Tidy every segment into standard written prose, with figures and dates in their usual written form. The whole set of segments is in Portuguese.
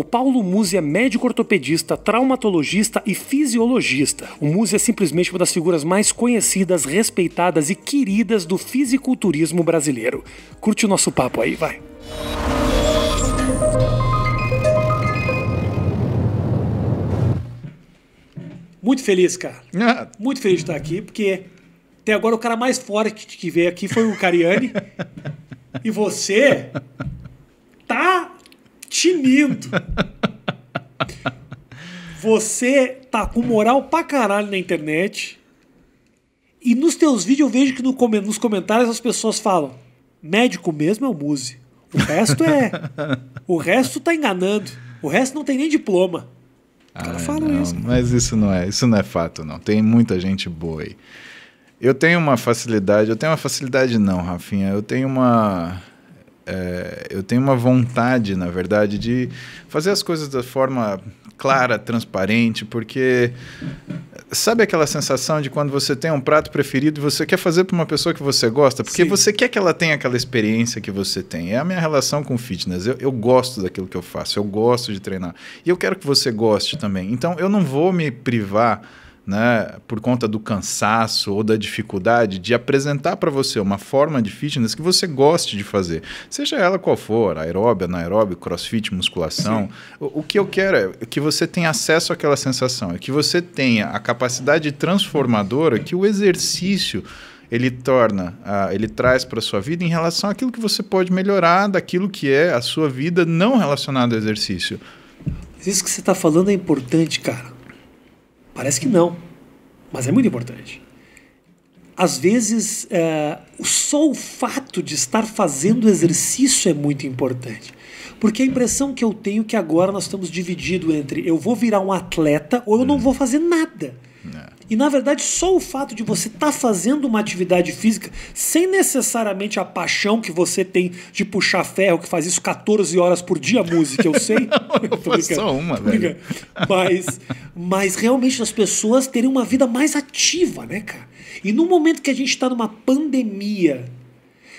O Paulo Muzy é médico ortopedista, traumatologista e fisiologista. O Muzy é simplesmente uma das figuras mais conhecidas, respeitadas e queridas do fisiculturismo brasileiro. Curte o nosso papo aí, vai! Muito feliz, cara. Muito feliz de estar aqui, porque até agora o cara mais forte que veio aqui foi o Cariani. E você tá tinindo. Você tá com moral pra caralho na internet. E nos teus vídeos eu vejo que nos comentários as pessoas falam: médico mesmo é o Muzy. O resto é... o resto tá enganando. O resto não tem nem diploma. Isso, mas isso não é fato, não. Tem muita gente boa aí. Eu tenho uma facilidade não, Rafinha. Eu tenho uma vontade, na verdade, de fazer as coisas da forma clara, transparente, porque sabe aquela sensação de quando você tem um prato preferido e você quer fazer para uma pessoa que você gosta? Porque Sim. você quer que ela tenha aquela experiência que você tem. É a minha relação com fitness. Eu gosto daquilo que eu faço, eu gosto de treinar. E eu quero que você goste também. Então, eu não vou me privar, né, por conta do cansaço ou da dificuldade de apresentar para você uma forma de fitness que você goste de fazer. Seja ela qual for, aeróbio, anaeróbio, crossfit, musculação. O que eu quero é que você tenha acesso àquela sensação, é que você tenha a capacidade transformadora que o exercício ele traz para a sua vida em relação àquilo que você pode melhorar daquilo que é a sua vida não relacionada ao exercício. Isso que você está falando é importante, cara. Parece que não, mas é muito importante. Às vezes, só o fato de estar fazendo exercício é muito importante. Porque a impressão que eu tenho é que agora nós estamos divididos entre eu vou virar um atleta ou eu não vou fazer nada. E, na verdade, só o fato de você estar fazendo uma atividade física sem necessariamente a paixão que você tem de puxar ferro, que faz isso 14 horas por dia, Muzy, eu sei. Não, eu faço só uma, velho. Mas realmente as pessoas terem uma vida mais ativa, né, cara? E no momento que a gente está numa pandemia,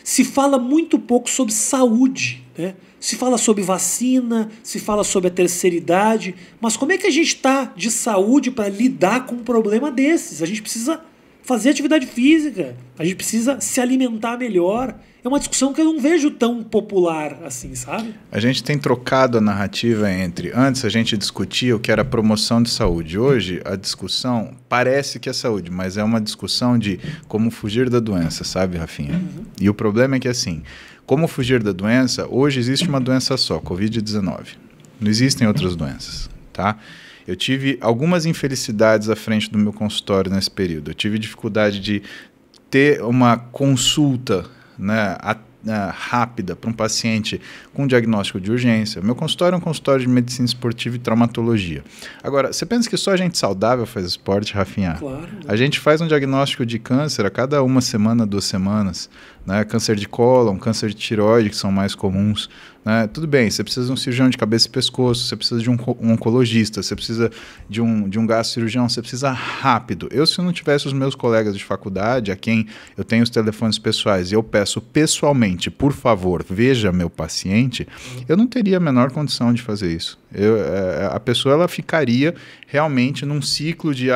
se fala muito pouco sobre saúde, né? Se fala sobre vacina, se fala sobre a terceira idade, mas como é que a gente está de saúde para lidar com um problema desses? A gente precisa fazer atividade física, a gente precisa se alimentar melhor. É uma discussão que eu não vejo tão popular assim, sabe? A gente tem trocado a narrativa entre... Antes a gente discutia o que era promoção de saúde. Hoje a discussão parece que é saúde, mas é uma discussão de como fugir da doença, sabe, Rafinha? Uhum. E o problema é que assim... Como fugir da doença? Hoje existe uma doença só, Covid-19. Não existem outras doenças, tá? Eu tive algumas infelicidades à frente do meu consultório nesse período. Eu tive dificuldade de ter uma consulta, né, rápida para um paciente com diagnóstico de urgência. Meu consultório é um consultório de medicina esportiva e traumatologia. Agora, você pensa que só a gente saudável faz esporte, Rafinha? Claro. A gente faz um diagnóstico de câncer a cada uma semana, 2 semanas. Né? Câncer de cólon, câncer de tireoide, que são mais comuns. Né? Tudo bem, você precisa de um cirurgião de cabeça e pescoço, você precisa de um oncologista, você precisa de um gastrocirurgião, você precisa rápido. Eu, se eu não tivesse os meus colegas de faculdade, a quem eu tenho os telefones pessoais, e eu peço pessoalmente, por favor, veja meu paciente, eu não teria a menor condição de fazer isso. A pessoa ela ficaria realmente num ciclo de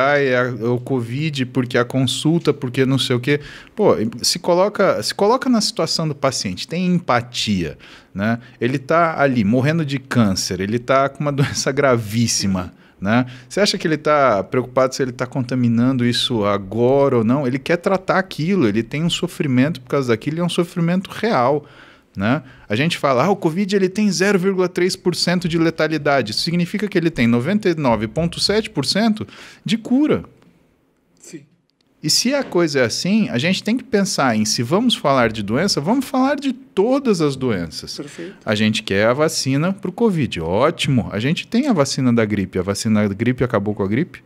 o Covid, porque a consulta, porque não sei o quê. Pô, se coloca na situação do paciente, tem empatia, né? Ele está ali morrendo de câncer, ele está com uma doença gravíssima, né? Você acha que ele está preocupado se ele está contaminando isso agora ou não? Ele quer tratar aquilo, ele tem um sofrimento por causa daquilo, e é um sofrimento real, né? A gente fala, o Covid ele tem 0,3% de letalidade. Isso significa que ele tem 99,7% de cura. Sim. E se a coisa é assim, a gente tem que pensar em, se vamos falar de doença, vamos falar de todas as doenças. Perfeito. A gente quer a vacina para o Covid. Ótimo, a gente tem a vacina da gripe. A vacina da gripe acabou com a gripe?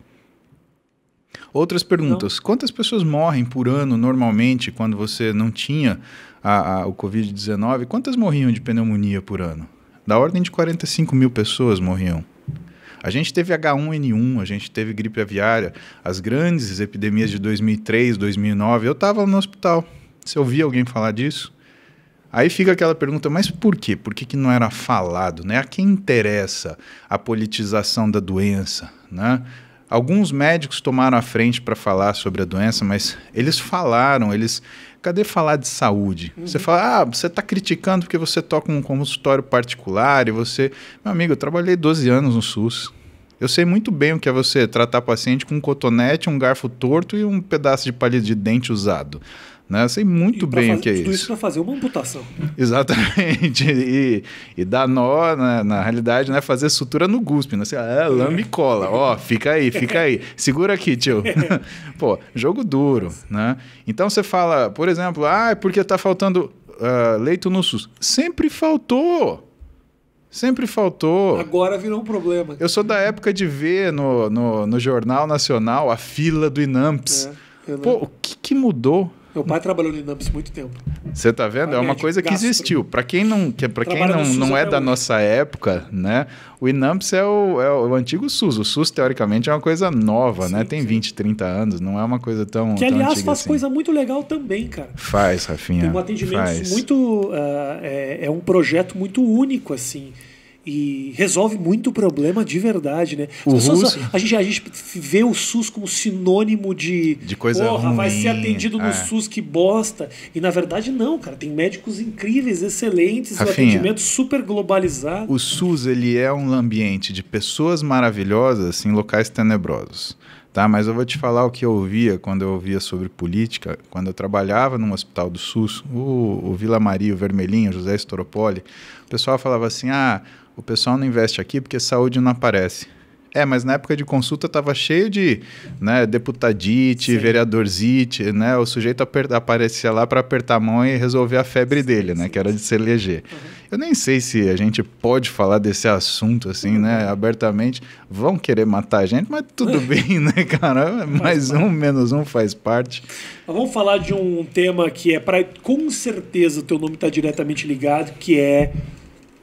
Outras perguntas. Não. Quantas pessoas morrem por ano normalmente quando você não tinha o Covid-19? Quantas morriam de pneumonia por ano? Da ordem de 45 mil pessoas morriam. A gente teve H1N1, a gente teve gripe aviária, as grandes epidemias de 2003, 2009. Eu estava no hospital. Você ouvia alguém falar disso? Aí fica aquela pergunta, mas por quê? Por que que não era falado, né? A quem interessa a politização da doença, né? Alguns médicos tomaram a frente para falar sobre a doença, mas eles falaram, eles... Cadê falar de saúde? Uhum. Você fala, ah, você está criticando porque você toca um consultório particular e você... Meu amigo, eu trabalhei 12 anos no SUS. Eu sei muito bem o que é você tratar paciente com um cotonete, um garfo torto e um pedaço de palito de dente usado. Né? Eu sei muito bem o que é isso. Tudo isso para fazer uma amputação. Exatamente. E dar nó, na realidade, né? Fazer sutura no guspe. Né? Você, ah, lama e cola. Ó, fica aí, fica aí. Segura aqui, tio. Pô, jogo duro. Né? Então você fala, por exemplo, ah, é porque está faltando leito no SUS. Sempre faltou. Sempre faltou. Agora virou um problema. Eu sou da época de ver no Jornal Nacional a fila do INAMPS. É, pô, o que mudou? Meu pai trabalhou no INAMPS muito tempo. Você tá vendo? É uma coisa que existiu. Para quem não é da nossa época, né? O INAMPS é o antigo SUS. O SUS, teoricamente, é uma coisa nova, sim, né? Tem 20, 30 anos, não é uma coisa tão antiga. Que, aliás, faz coisa muito legal também, cara. Faz, Rafinha. Tem um atendimento muito... é um projeto muito único, assim. E resolve muito o problema de verdade, né? A gente vê o SUS como sinônimo de coisa ruim, vai ser atendido no SUS, que bosta. E na verdade não, cara. Tem médicos incríveis, excelentes, Rafinha, um atendimento super globalizado. O SUS, ele é um ambiente de pessoas maravilhosas em locais tenebrosos. Tá? Mas eu vou te falar o que eu ouvia quando eu ouvia sobre política. Quando eu trabalhava num hospital do SUS, o Vila Maria, o Vermelhinho, o José Estoropoli, o pessoal falava assim, ah... O pessoal não investe aqui porque saúde não aparece. É, mas na época de consulta estava cheio de, né, deputadite, sim, vereadorzite, né? O sujeito aparecia lá para apertar a mão e resolver a febre dele, né? Sim. Que era de se eleger. Uhum. Eu nem sei se a gente pode falar desse assunto assim, uhum, né? Abertamente. Vão querer matar a gente, mas tudo bem, né, cara? Mais um, menos um faz parte. Mas vamos falar de um tema que é, com certeza o teu nome está diretamente ligado, que é...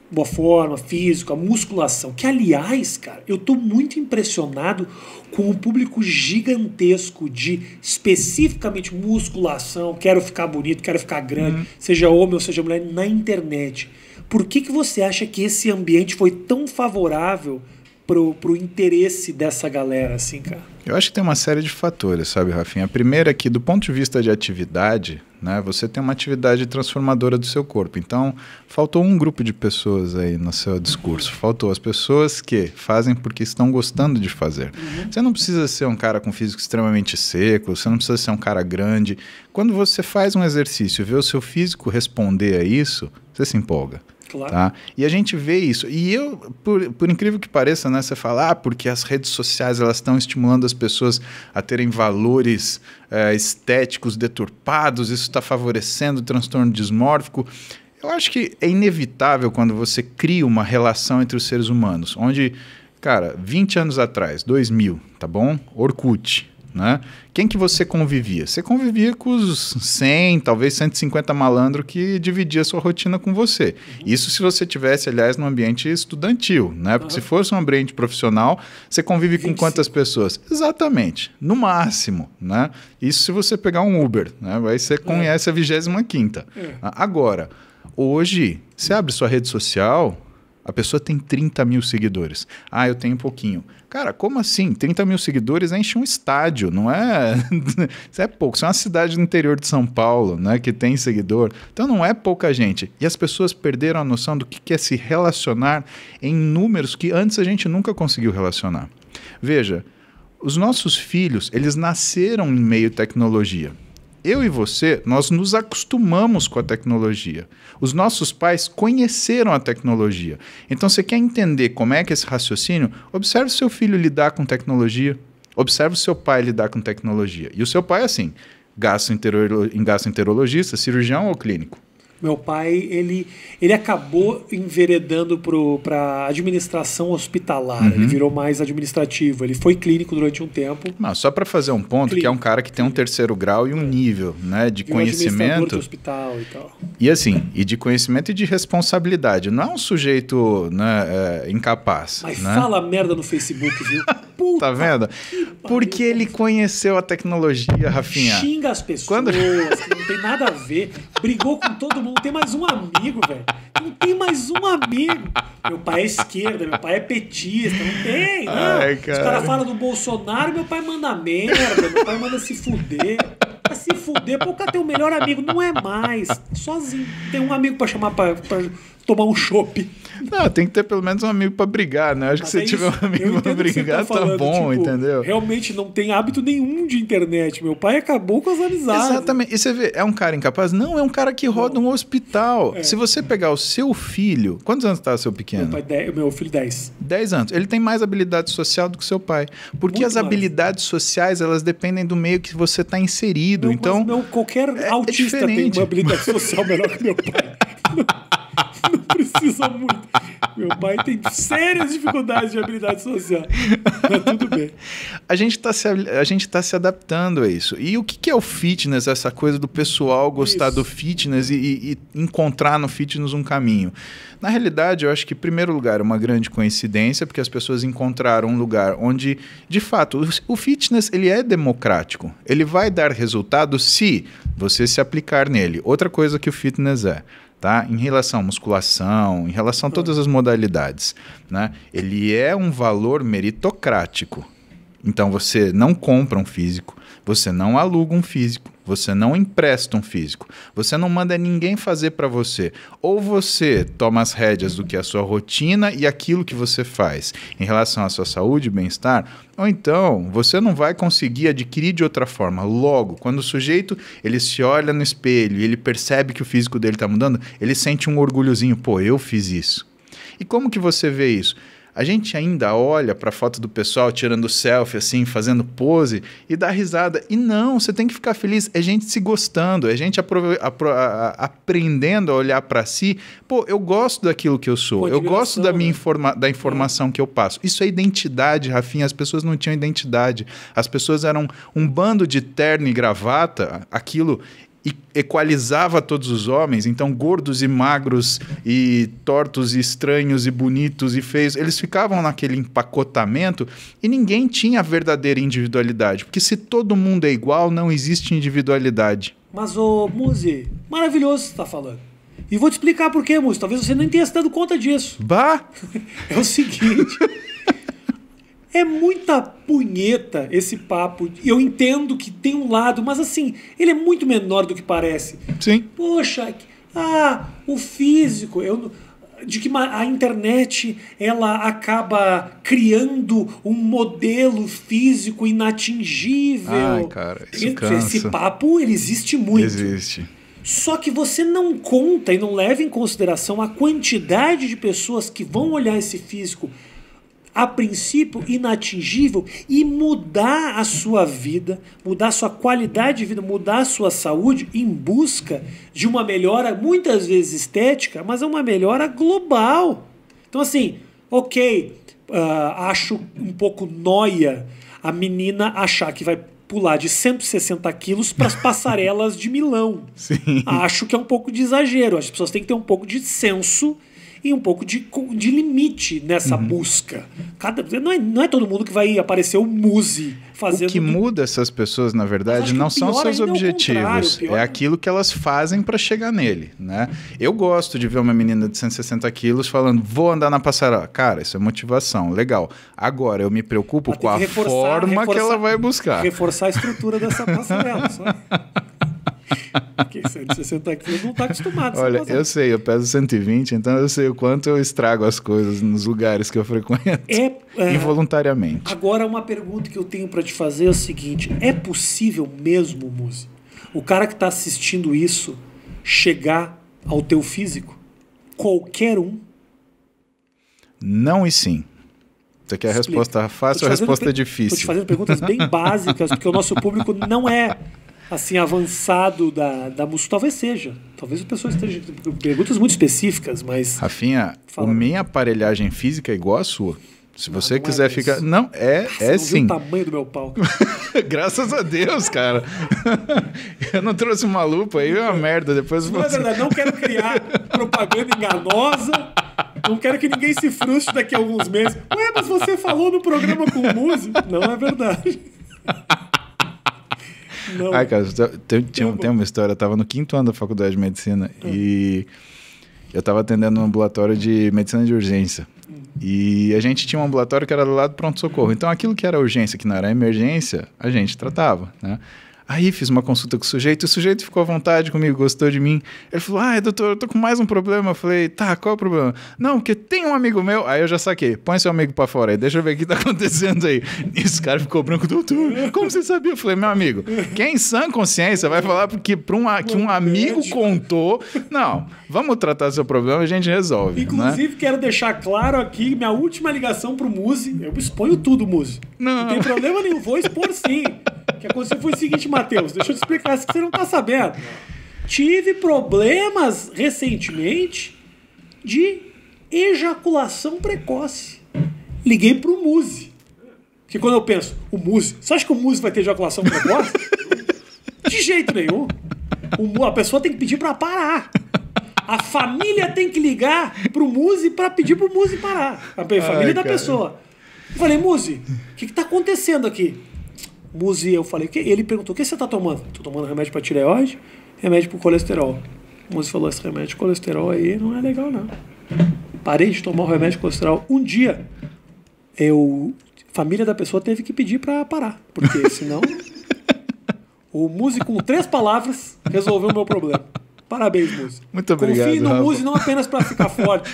boa forma, físico, a musculação. Que, aliás, cara, eu tô muito impressionado com o público gigantesco de especificamente musculação, quero ficar bonito, quero ficar grande, seja homem ou seja mulher, na internet. Por que você acha que esse ambiente foi tão favorável pro interesse dessa galera, assim, cara? Eu acho que tem uma série de fatores, sabe, Rafinha? A primeira é que, do ponto de vista de atividade, né, você tem uma atividade transformadora do seu corpo. Então, faltou um grupo de pessoas aí no seu discurso. Faltou as pessoas que fazem porque estão gostando de fazer. Uhum. Você não precisa ser um cara com físico extremamente seco, você não precisa ser um cara grande. Quando você faz um exercício e vê o seu físico responder a isso, você se empolga. Claro. Tá? E a gente vê isso. E eu, por incrível que pareça, né, você fala, ah, porque as redes sociais elas estão estimulando as pessoas a terem valores estéticos deturpados, isso está favorecendo o transtorno dismórfico. Eu acho que é inevitável quando você cria uma relação entre os seres humanos, onde, cara, 20 anos atrás, 2000, tá bom? Orkut. Né? Quem que você convivia? Você convivia com os 100, talvez 150 malandro que dividia sua rotina com você. Uhum. Isso se você tivesse, aliás, num ambiente estudantil, né? Porque, uhum, se fosse um ambiente profissional, você convive 25. Com quantas pessoas? Exatamente, no máximo, né? Isso se você pegar um Uber, né? Aí você conhece a 25ª. Uhum. Agora, hoje, você abre sua rede social... A pessoa tem 30 mil seguidores. Ah, eu tenho um pouquinho. Cara, como assim? 30 mil seguidores enche um estádio, não é? Isso é pouco. Isso é uma cidade do interior de São Paulo, né, que tem seguidor. Então não é pouca gente. E as pessoas perderam a noção do que é se relacionar em números que antes a gente nunca conseguiu relacionar. Veja, os nossos filhos, eles nasceram em meio à tecnologia. Eu e você, nós nos acostumamos com a tecnologia. Os nossos pais conheceram a tecnologia. Então, você quer entender como é que é esse raciocínio? Observe o seu filho lidar com tecnologia. Observe o seu pai lidar com tecnologia. E o seu pai, assim, gastroenterologista, cirurgião ou clínico? Meu pai, ele acabou enveredando para administração hospitalar. Uhum. Ele virou mais administrativo. Ele foi clínico durante um tempo. Mas só para fazer um ponto, clínico, que é um cara que tem um terceiro grau e um nível, né, de conhecimento. Do hospital e tal. E assim, e de conhecimento e de responsabilidade. Não é um sujeito, né, incapaz. Mas, né, fala merda no Facebook, viu? Puta, tá vendo? Porque ele conheceu a tecnologia, Rafinha. Xinga as pessoas, que não tem nada a ver. Brigou com todo mundo. Não tem mais um amigo, velho. Não tem mais um amigo. Meu pai é esquerda, meu pai é petista. Não tem, não. Ai, cara. Os caras falam do Bolsonaro, meu pai manda merda. Meu pai manda se fuder. Se fuder, pô, cara, tem o melhor amigo. Não é mais. Sozinho. Tem um amigo pra chamar pra tomar um chopp. Não, tem que ter pelo menos um amigo pra brigar, né? Acho que se tiver um amigo pra brigar, tá bom, tipo, entendeu? Realmente não tem hábito nenhum de internet. Meu pai acabou com as amizades. Exatamente. E você vê, é um cara incapaz? Não, é um cara que roda um hospital. É. Se você pegar o seu filho... Quantos anos tá seu pequeno? Meu filho, 10. 10 anos. Ele tem mais habilidade social do que seu pai. Porque muito as habilidades sociais, elas dependem do meio que você tá inserido. Não, então... Não, qualquer autista tem uma habilidade social melhor que meu pai. Não precisa muito. Meu pai tem sérias dificuldades de habilidade social. Mas tudo bem. A gente tá se adaptando a isso. E o que é o fitness? Essa coisa do pessoal gostar do fitness e encontrar no fitness um caminho. Na realidade, eu acho que, em primeiro lugar, é uma grande coincidência, porque as pessoas encontraram um lugar onde, de fato, o fitness ele é democrático. Ele vai dar resultado se você se aplicar nele. Outra coisa que o fitness é. Tá? Em relação à musculação, em relação a todas as modalidades, né? Ele é um valor meritocrático. Então você não compra um físico, você não aluga um físico, você não empresta um físico, você não manda ninguém fazer para você. Ou você toma as rédeas do que é a sua rotina e aquilo que você faz em relação à sua saúde e bem-estar, ou então você não vai conseguir adquirir de outra forma. Logo, quando o sujeito ele se olha no espelho e ele percebe que o físico dele está mudando, ele sente um orgulhozinho. Pô, eu fiz isso. E como que você vê isso? A gente ainda olha para a foto do pessoal tirando selfie, assim, fazendo pose e dá risada. E não, você tem que ficar feliz. É gente se gostando, é gente aprendendo a olhar para si. Pô, eu gosto daquilo que eu sou. Pô, eu gosto da minha informação que eu passo. Isso é identidade, Rafinha. As pessoas não tinham identidade. As pessoas eram um bando de terno e gravata. Aquilo... E equalizava todos os homens, então gordos e magros e tortos e estranhos e bonitos e feios, eles ficavam naquele empacotamento e ninguém tinha a verdadeira individualidade, porque se todo mundo é igual, não existe individualidade. Mas, ô Muzy, maravilhoso você está falando. E vou te explicar por quê, Muzy, talvez você nem tenha se dado conta disso. Bah! É o seguinte... É muita punheta esse papo. Eu entendo que tem um lado, mas assim, ele é muito menor do que parece. Sim. Poxa, o físico... de que a internet ela acaba criando um modelo físico inatingível. Ai, cara, isso cansa. Esse papo ele existe muito. Existe. Só que você não conta e não leva em consideração a quantidade de pessoas que vão olhar esse físico a princípio inatingível e mudar a sua vida, mudar a sua qualidade de vida, mudar a sua saúde em busca de uma melhora, muitas vezes estética, mas é uma melhora global. Então assim, ok, acho um pouco nóia a menina achar que vai pular de 160 quilos para as passarelas de Milão. Sim. Acho que é um pouco de exagero, as pessoas têm que ter um pouco de senso e um pouco de limite nessa busca. Não é todo mundo que vai aparecer o Muzy fazendo... O que muda essas pessoas, na verdade, não são seus objetivos. É aquilo que elas fazem para chegar nele, né? Eu gosto de ver uma menina de 160 quilos falando, vou andar na passarela. Cara, isso é motivação, legal. Agora, eu me preocupo com a forma que ela vai buscar. Reforçar a estrutura dessa passarela, só. Porque 160 quilos não está acostumado. Olha, eu sei, eu peso 120, então eu sei o quanto eu estrago as coisas nos lugares que eu frequento, involuntariamente. Agora, uma pergunta que eu tenho para te fazer é o seguinte, é possível mesmo, Muzy, o cara que está assistindo isso chegar ao teu físico? Qualquer um? Não e sim. Você quer a resposta fácil ou a resposta difícil? Estou te fazendo perguntas bem básicas, porque o nosso público não é... assim, avançado da música, talvez seja. Talvez a pessoa esteja... Perguntas muito específicas, mas... Rafinha, a minha aparelhagem física é igual à sua. Se você quiser ficar... Não, é sim. O tamanho do meu pau. Graças a Deus, cara. Eu não trouxe uma lupa aí, é uma merda. Depois não, é verdade, não quero criar propaganda enganosa. Não quero que ninguém se frustre daqui a alguns meses. Ué, mas você falou no programa com o Muzy. Não é verdade. Não. Ai, cara, tem uma história. Eu tava no 5º ano da faculdade de medicina e eu tava atendendo um ambulatório de medicina de urgência. E a gente tinha um ambulatório que era do lado do pronto-socorro. Então aquilo que era urgência, que não era emergência, a gente tratava, né? Aí fiz uma consulta com o sujeito ficou à vontade comigo, gostou de mim. Ele falou, ah, doutor, eu tô com mais um problema. Eu falei, tá, qual é o problema? Não, porque tem um amigo meu. Aí eu já saquei, põe seu amigo pra fora aí, deixa eu ver o que tá acontecendo aí. E esse cara ficou branco, doutor, como você sabia? Eu falei, meu amigo, quem em sã consciência vai falar porque que um amigo contou? Não, vamos tratar seu problema e a gente resolve. Inclusive, né? Quero deixar claro aqui, minha última ligação pro Muzy, eu exponho tudo, Muzy. Não tem problema nenhum, vou expor sim. O que aconteceu foi o seguinte, Matheus, deixa eu te explicar isso que você não tá sabendo. Tive problemas recentemente de ejaculação precoce. Liguei pro Muzy. Porque quando eu penso, o Muzy, você acha que o Muzy vai ter ejaculação precoce? De jeito nenhum. A pessoa tem que pedir pra parar. A família tem que ligar pro Muzy pra pedir pro Muzy parar. A família da pessoa. Eu falei, Muzy, o que tá acontecendo aqui? Muzy, eu falei, ele perguntou, o que você tá tomando? Tô tomando remédio pra tireoide, remédio pro colesterol. Muzy falou, esse remédio de colesterol aí não é legal, não. Parei de tomar o remédio de colesterol. Um dia, família da pessoa teve que pedir pra parar, porque senão o Muzy, com 3 palavras, resolveu o meu problema. Parabéns, Muzy. Muito obrigado. Confie no Muzy não apenas para ficar forte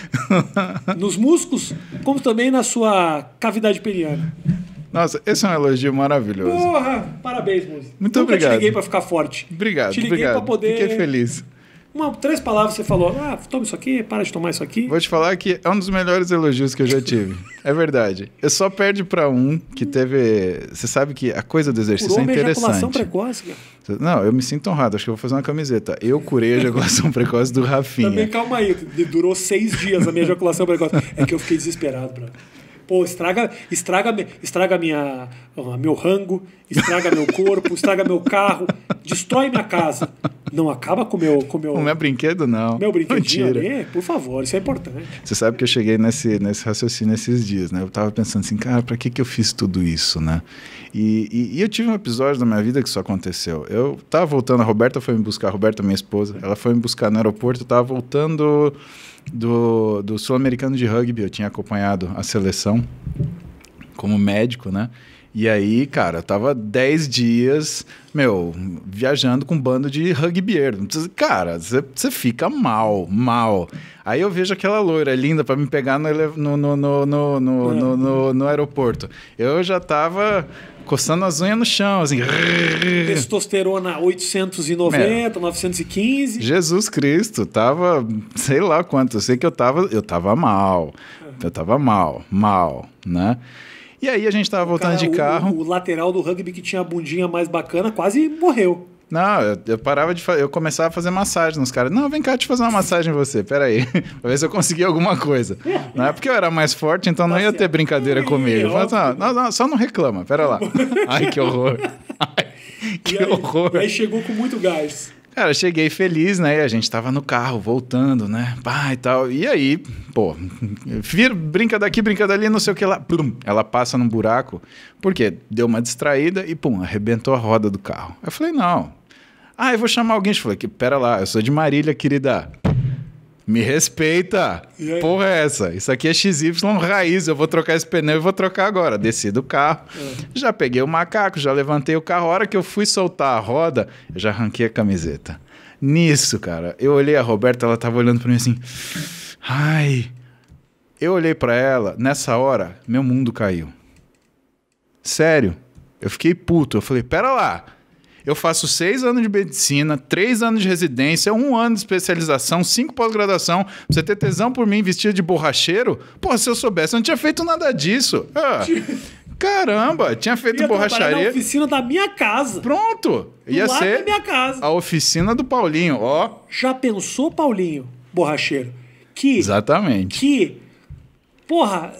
nos músculos, como também na sua cavidade peniana. Nossa, esse é um elogio maravilhoso. Porra, parabéns, Muzy. Muito obrigado. Te liguei pra ficar forte. Obrigado, obrigado. Pra poder... Fiquei feliz. 3 palavras você falou, ah, toma isso aqui, para de tomar isso aqui. Vou te falar que é um dos melhores elogios que eu já tive. É verdade. Eu só perdi pra um que teve... Você sabe que a coisa do exercício é interessante. Curou a ejaculação precoce, cara. Não, eu me sinto honrado. Acho que eu vou fazer uma camiseta. Eu curei a ejaculação precoce do Rafinha. Também, calma aí. Durou 6 dias a minha ejaculação precoce. É que eu fiquei desesperado, bro. Pô, estraga meu rango, estraga meu corpo, estraga meu carro, destrói minha casa. Não acaba com o meu... Não é brinquedo, não. Meu brinquedinho ali, por favor, isso é importante. Você sabe que eu cheguei nesse raciocínio esses dias, né? Eu tava pensando assim, cara, pra que eu fiz tudo isso, né? E eu tive um episódio da minha vida que isso aconteceu. Eu tava voltando, a Roberta foi me buscar, a Roberta, minha esposa, ela foi me buscar no aeroporto, eu tava voltando... do Sul-Americano de Rugby, eu tinha acompanhado a seleção como médico, né? E aí, cara, eu tava 10 dias, meu, viajando com um bando de rugbieiro. Cara, você fica mal. Aí eu vejo aquela loira linda pra me pegar no aeroporto. Eu já tava coçando as unhas no chão, assim. Testosterona 890, 915. Jesus Cristo, tava, sei lá quanto, eu sei que eu tava mal. Eu tava mal, né? E aí a gente tava voltando de carro. O lateral do rugby que tinha a bundinha mais bacana quase morreu. Não, eu parava de... Eu começava a fazer massagem nos caras. Não, vem cá, deixa eu fazer uma massagem em você. Peraí. Pra ver se eu consegui alguma coisa. Não é porque eu era mais forte, então não ia ter brincadeira comigo. Mas, não, só não reclama. Pera lá. Ai, que horror. Ai, que horror. E aí chegou com muito gás. Cara, cheguei feliz, né? A gente tava no carro, voltando, né? Pá, e tal. E aí, pô, brinca daqui, brinca dali, não sei o que lá. Plum, ela passa num buraco, porque deu uma distraída e, pum, arrebentou a roda do carro. Eu falei, não. Ah, eu vou chamar alguém. Eu falei, pera lá, eu sou de Marília, querida. Me respeita. Porra é essa? Isso aqui é XY raiz. Eu vou trocar esse pneu e vou trocar agora. Desci do carro. Já peguei o macaco, já levantei o carro. A hora que eu fui soltar a roda, eu já arranquei a camiseta. Nisso, cara, eu olhei a Roberta, ela tava olhando pra mim assim. Ai. Eu olhei pra ela. Nessa hora, meu mundo caiu. Sério. Eu fiquei puto. Eu falei, pera lá. Eu faço 6 anos de medicina, 3 anos de residência, 1 ano de especialização, 5 pós-graduação. Você ter tesão por mim vestido de borracheiro? Pô, se eu soubesse, eu não tinha feito nada disso. Ah, caramba, tinha feito borracharia. Na oficina da minha casa. Pronto, ia ser da minha casa. A oficina do Paulinho, ó. Já pensou, Paulinho, borracheiro? Exatamente. Porra...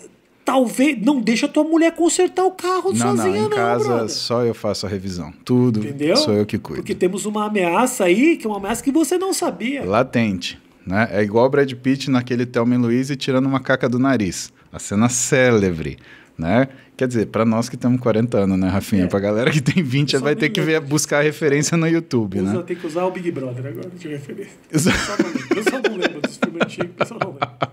Talvez... Não deixa tua mulher consertar o carro sozinha, não, brother. Não, em casa só eu faço a revisão. Tudo. Entendeu? Sou eu que cuido. Porque temos uma ameaça aí, que é uma ameaça que você não sabia. Latente. né? É igual o Brad Pitt naquele Thelma e Louise tirando uma caca do nariz. A cena célebre, né? Quer dizer, para nós que temos 40 anos, né, Rafinha? É. Pra galera que tem 20, vai ter que ver, buscar a referência no YouTube, né? Tem que usar o Big Brother agora de referência. Eu só não lembro dos filmes antigos, eu só não lembro.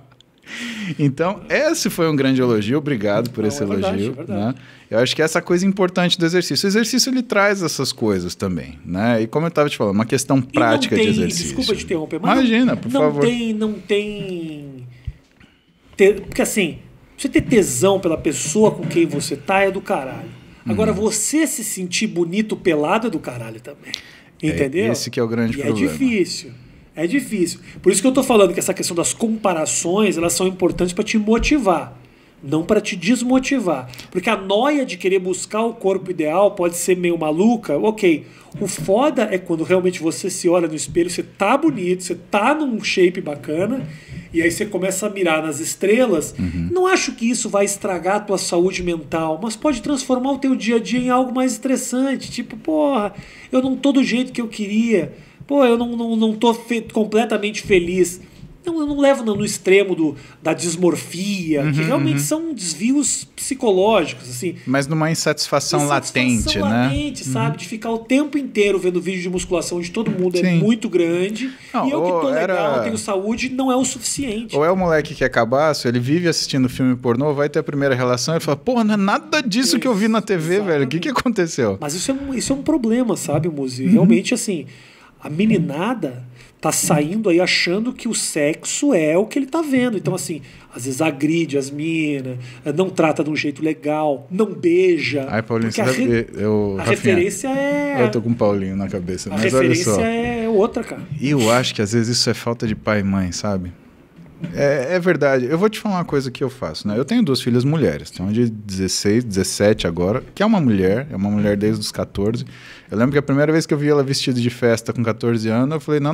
Então, esse foi um grande elogio. Obrigado por esse elogio. Verdade. Né? Eu acho que essa coisa importante do exercício. O exercício, ele traz essas coisas também, né? E como eu estava te falando, uma questão prática de exercício. Desculpa te interromper, mas imagina, por favor. Porque assim, você ter tesão pela pessoa com quem você tá é do caralho. Agora, você se sentir bonito pelado é do caralho também. Entendeu? Esse que é o grande problema. É difícil. É difícil. Por isso que eu tô falando que essa questão das comparações, elas são importantes para te motivar, não para te desmotivar. Porque a noia de querer buscar o corpo ideal pode ser meio maluca. Ok. O foda é quando realmente você se olha no espelho, você tá bonito, você tá num shape bacana, e aí você começa a mirar nas estrelas. Não acho que isso vai estragar a tua saúde mental, mas pode transformar o teu dia a dia em algo mais estressante. Tipo, porra, eu não tô do jeito que eu queria. Pô, eu não tô completamente feliz. Eu não levo no extremo da dismorfia, que realmente são desvios psicológicos, assim. Mas numa insatisfação latente, né? Latente, sabe? De ficar o tempo inteiro vendo vídeo de musculação de todo mundo. Sim. É muito grande. Não, e eu que tô legal, tenho saúde, não é o suficiente. Ou é o moleque que é cabaço, ele vive assistindo filme pornô, vai ter a primeira relação e fala, porra, não é nada disso que eu vi na TV, exatamente, velho. O que aconteceu? Mas isso é um problema, sabe, Muzy? Realmente, assim... A meninada tá saindo aí achando que o sexo é o que ele tá vendo. Então, assim, às vezes agride as minas, não trata de um jeito legal, não beija. Ai, Paulinho, você a referência é... Eu tô com o Paulinho na cabeça, mas olha só. A referência é outra, cara. E eu acho que às vezes isso é falta de pai e mãe, sabe? É verdade. Eu vou te falar uma coisa que eu faço, né? Eu tenho duas filhas mulheres. Tem uma de 16, 17 agora, que é uma mulher desde os 14. Eu lembro que a primeira vez que eu vi ela vestida de festa com 14 anos, eu falei, não,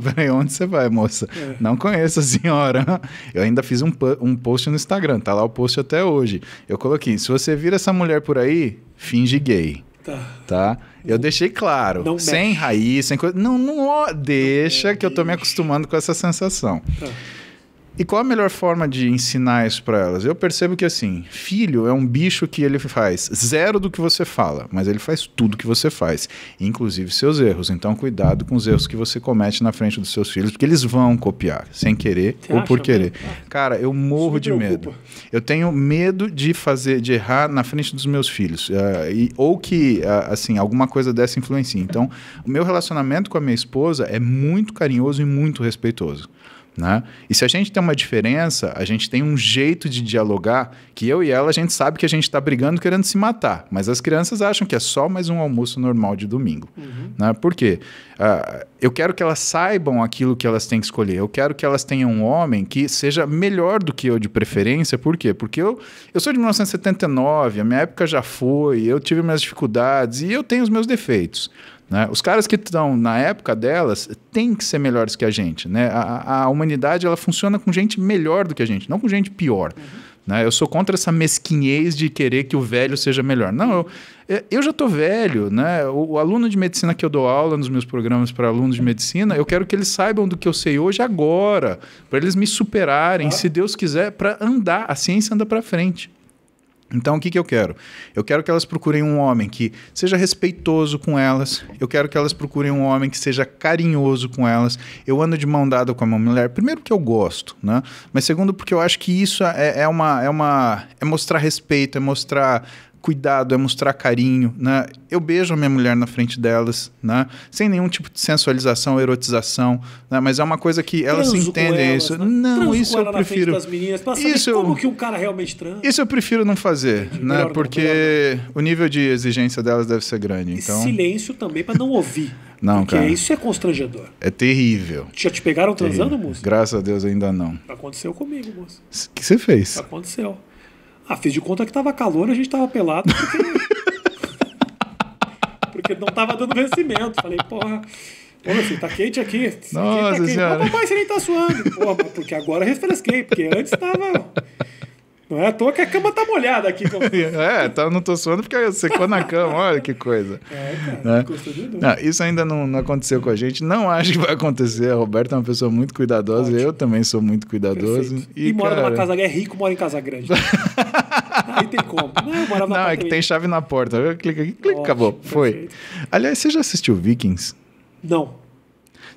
peraí, onde você vai, moça? É. Não conheço a senhora. Eu ainda fiz um post no Instagram, tá lá o post até hoje. Eu coloquei, se você vira essa mulher por aí, finge gay. Tá? Eu deixei claro, não sem mexe. Raiz, sem coisa. Não, deixa que eu tô me acostumando com essa sensação. Tá. E qual a melhor forma de ensinar isso para elas? Eu percebo que, assim, filho é um bicho que ele faz zero do que você fala, mas ele faz tudo que você faz, inclusive seus erros. Então, cuidado com os erros que você comete na frente dos seus filhos, porque eles vão copiar, sem querer ou por querer. Cara, eu morro de medo. Eu tenho medo de errar na frente dos meus filhos, ou que, assim, alguma coisa dessa influencie. Então, o meu relacionamento com a minha esposa é muito carinhoso e muito respeitoso. Né? E se a gente tem uma diferença, a gente tem um jeito de dialogar, que eu e ela, a gente sabe que a gente está brigando querendo se matar, mas as crianças acham que é só mais um almoço normal de domingo. Né? Por quê? Eu quero que elas saibam aquilo que elas têm que escolher, eu quero que elas tenham um homem que seja melhor do que eu de preferência. Por quê? Porque eu sou de 1979, a minha época já foi, eu tive minhas dificuldades e eu tenho os meus defeitos. Né? Os caras que estão na época delas têm que ser melhores que a gente. Né? A humanidade, ela funciona com gente melhor do que a gente, não com gente pior. Né? Eu sou contra essa mesquinhez de querer que o velho seja melhor. Não, eu já estou velho. Né? O aluno de medicina que eu dou aula nos meus programas para alunos de medicina, eu quero que eles saibam do que eu sei hoje agora, para eles me superarem, se Deus quiser, para andar. A ciência anda para frente. Então, o que que eu quero? Eu quero que elas procurem um homem que seja respeitoso com elas. Eu quero que elas procurem um homem que seja carinhoso com elas. Eu ando de mão dada com a minha mulher. Primeiro, porque eu gosto, né? Mas segundo, porque eu acho que isso é mostrar respeito, é mostrar cuidado, é mostrar carinho, né? Eu beijo a minha mulher na frente delas, né? Sem nenhum tipo de sensualização, erotização, né? Mas é uma coisa que elas entendem isso. Né? Não, transo isso eu prefiro. Das meninas, isso como que um cara realmente transa? Isso eu prefiro não fazer, né? Porque o nível de exigência delas deve ser grande. Então... E silêncio também para não ouvir. Não, porque cara, isso é constrangedor. É terrível. Já te pegaram transando, moço? Graças a Deus ainda não. Aconteceu comigo, moço. O que você fez? Aconteceu. Fiz de conta que tava calor, a gente tava pelado porque não tava dando vencimento. Falei, porra, assim, tá quente aqui. Nossa, tá quente. Papai, você nem tá suando. Porra, porque agora refresquei, porque antes tava... Não é à toa que a cama tá molhada aqui. Como... então não tô suando porque secou na cama, olha que coisa. Cara, custa de dor. Isso ainda não aconteceu com a gente, não acho que vai acontecer. A Roberta é uma pessoa muito cuidadosa, eu também sou muito cuidadoso. E mora numa casa grande, é rico, mora em casa grande. Aí tem como. Não, é que tem chave na porta. Clica aqui, clica, acabou, foi. Perfeito. Aliás, você já assistiu Vikings? Não.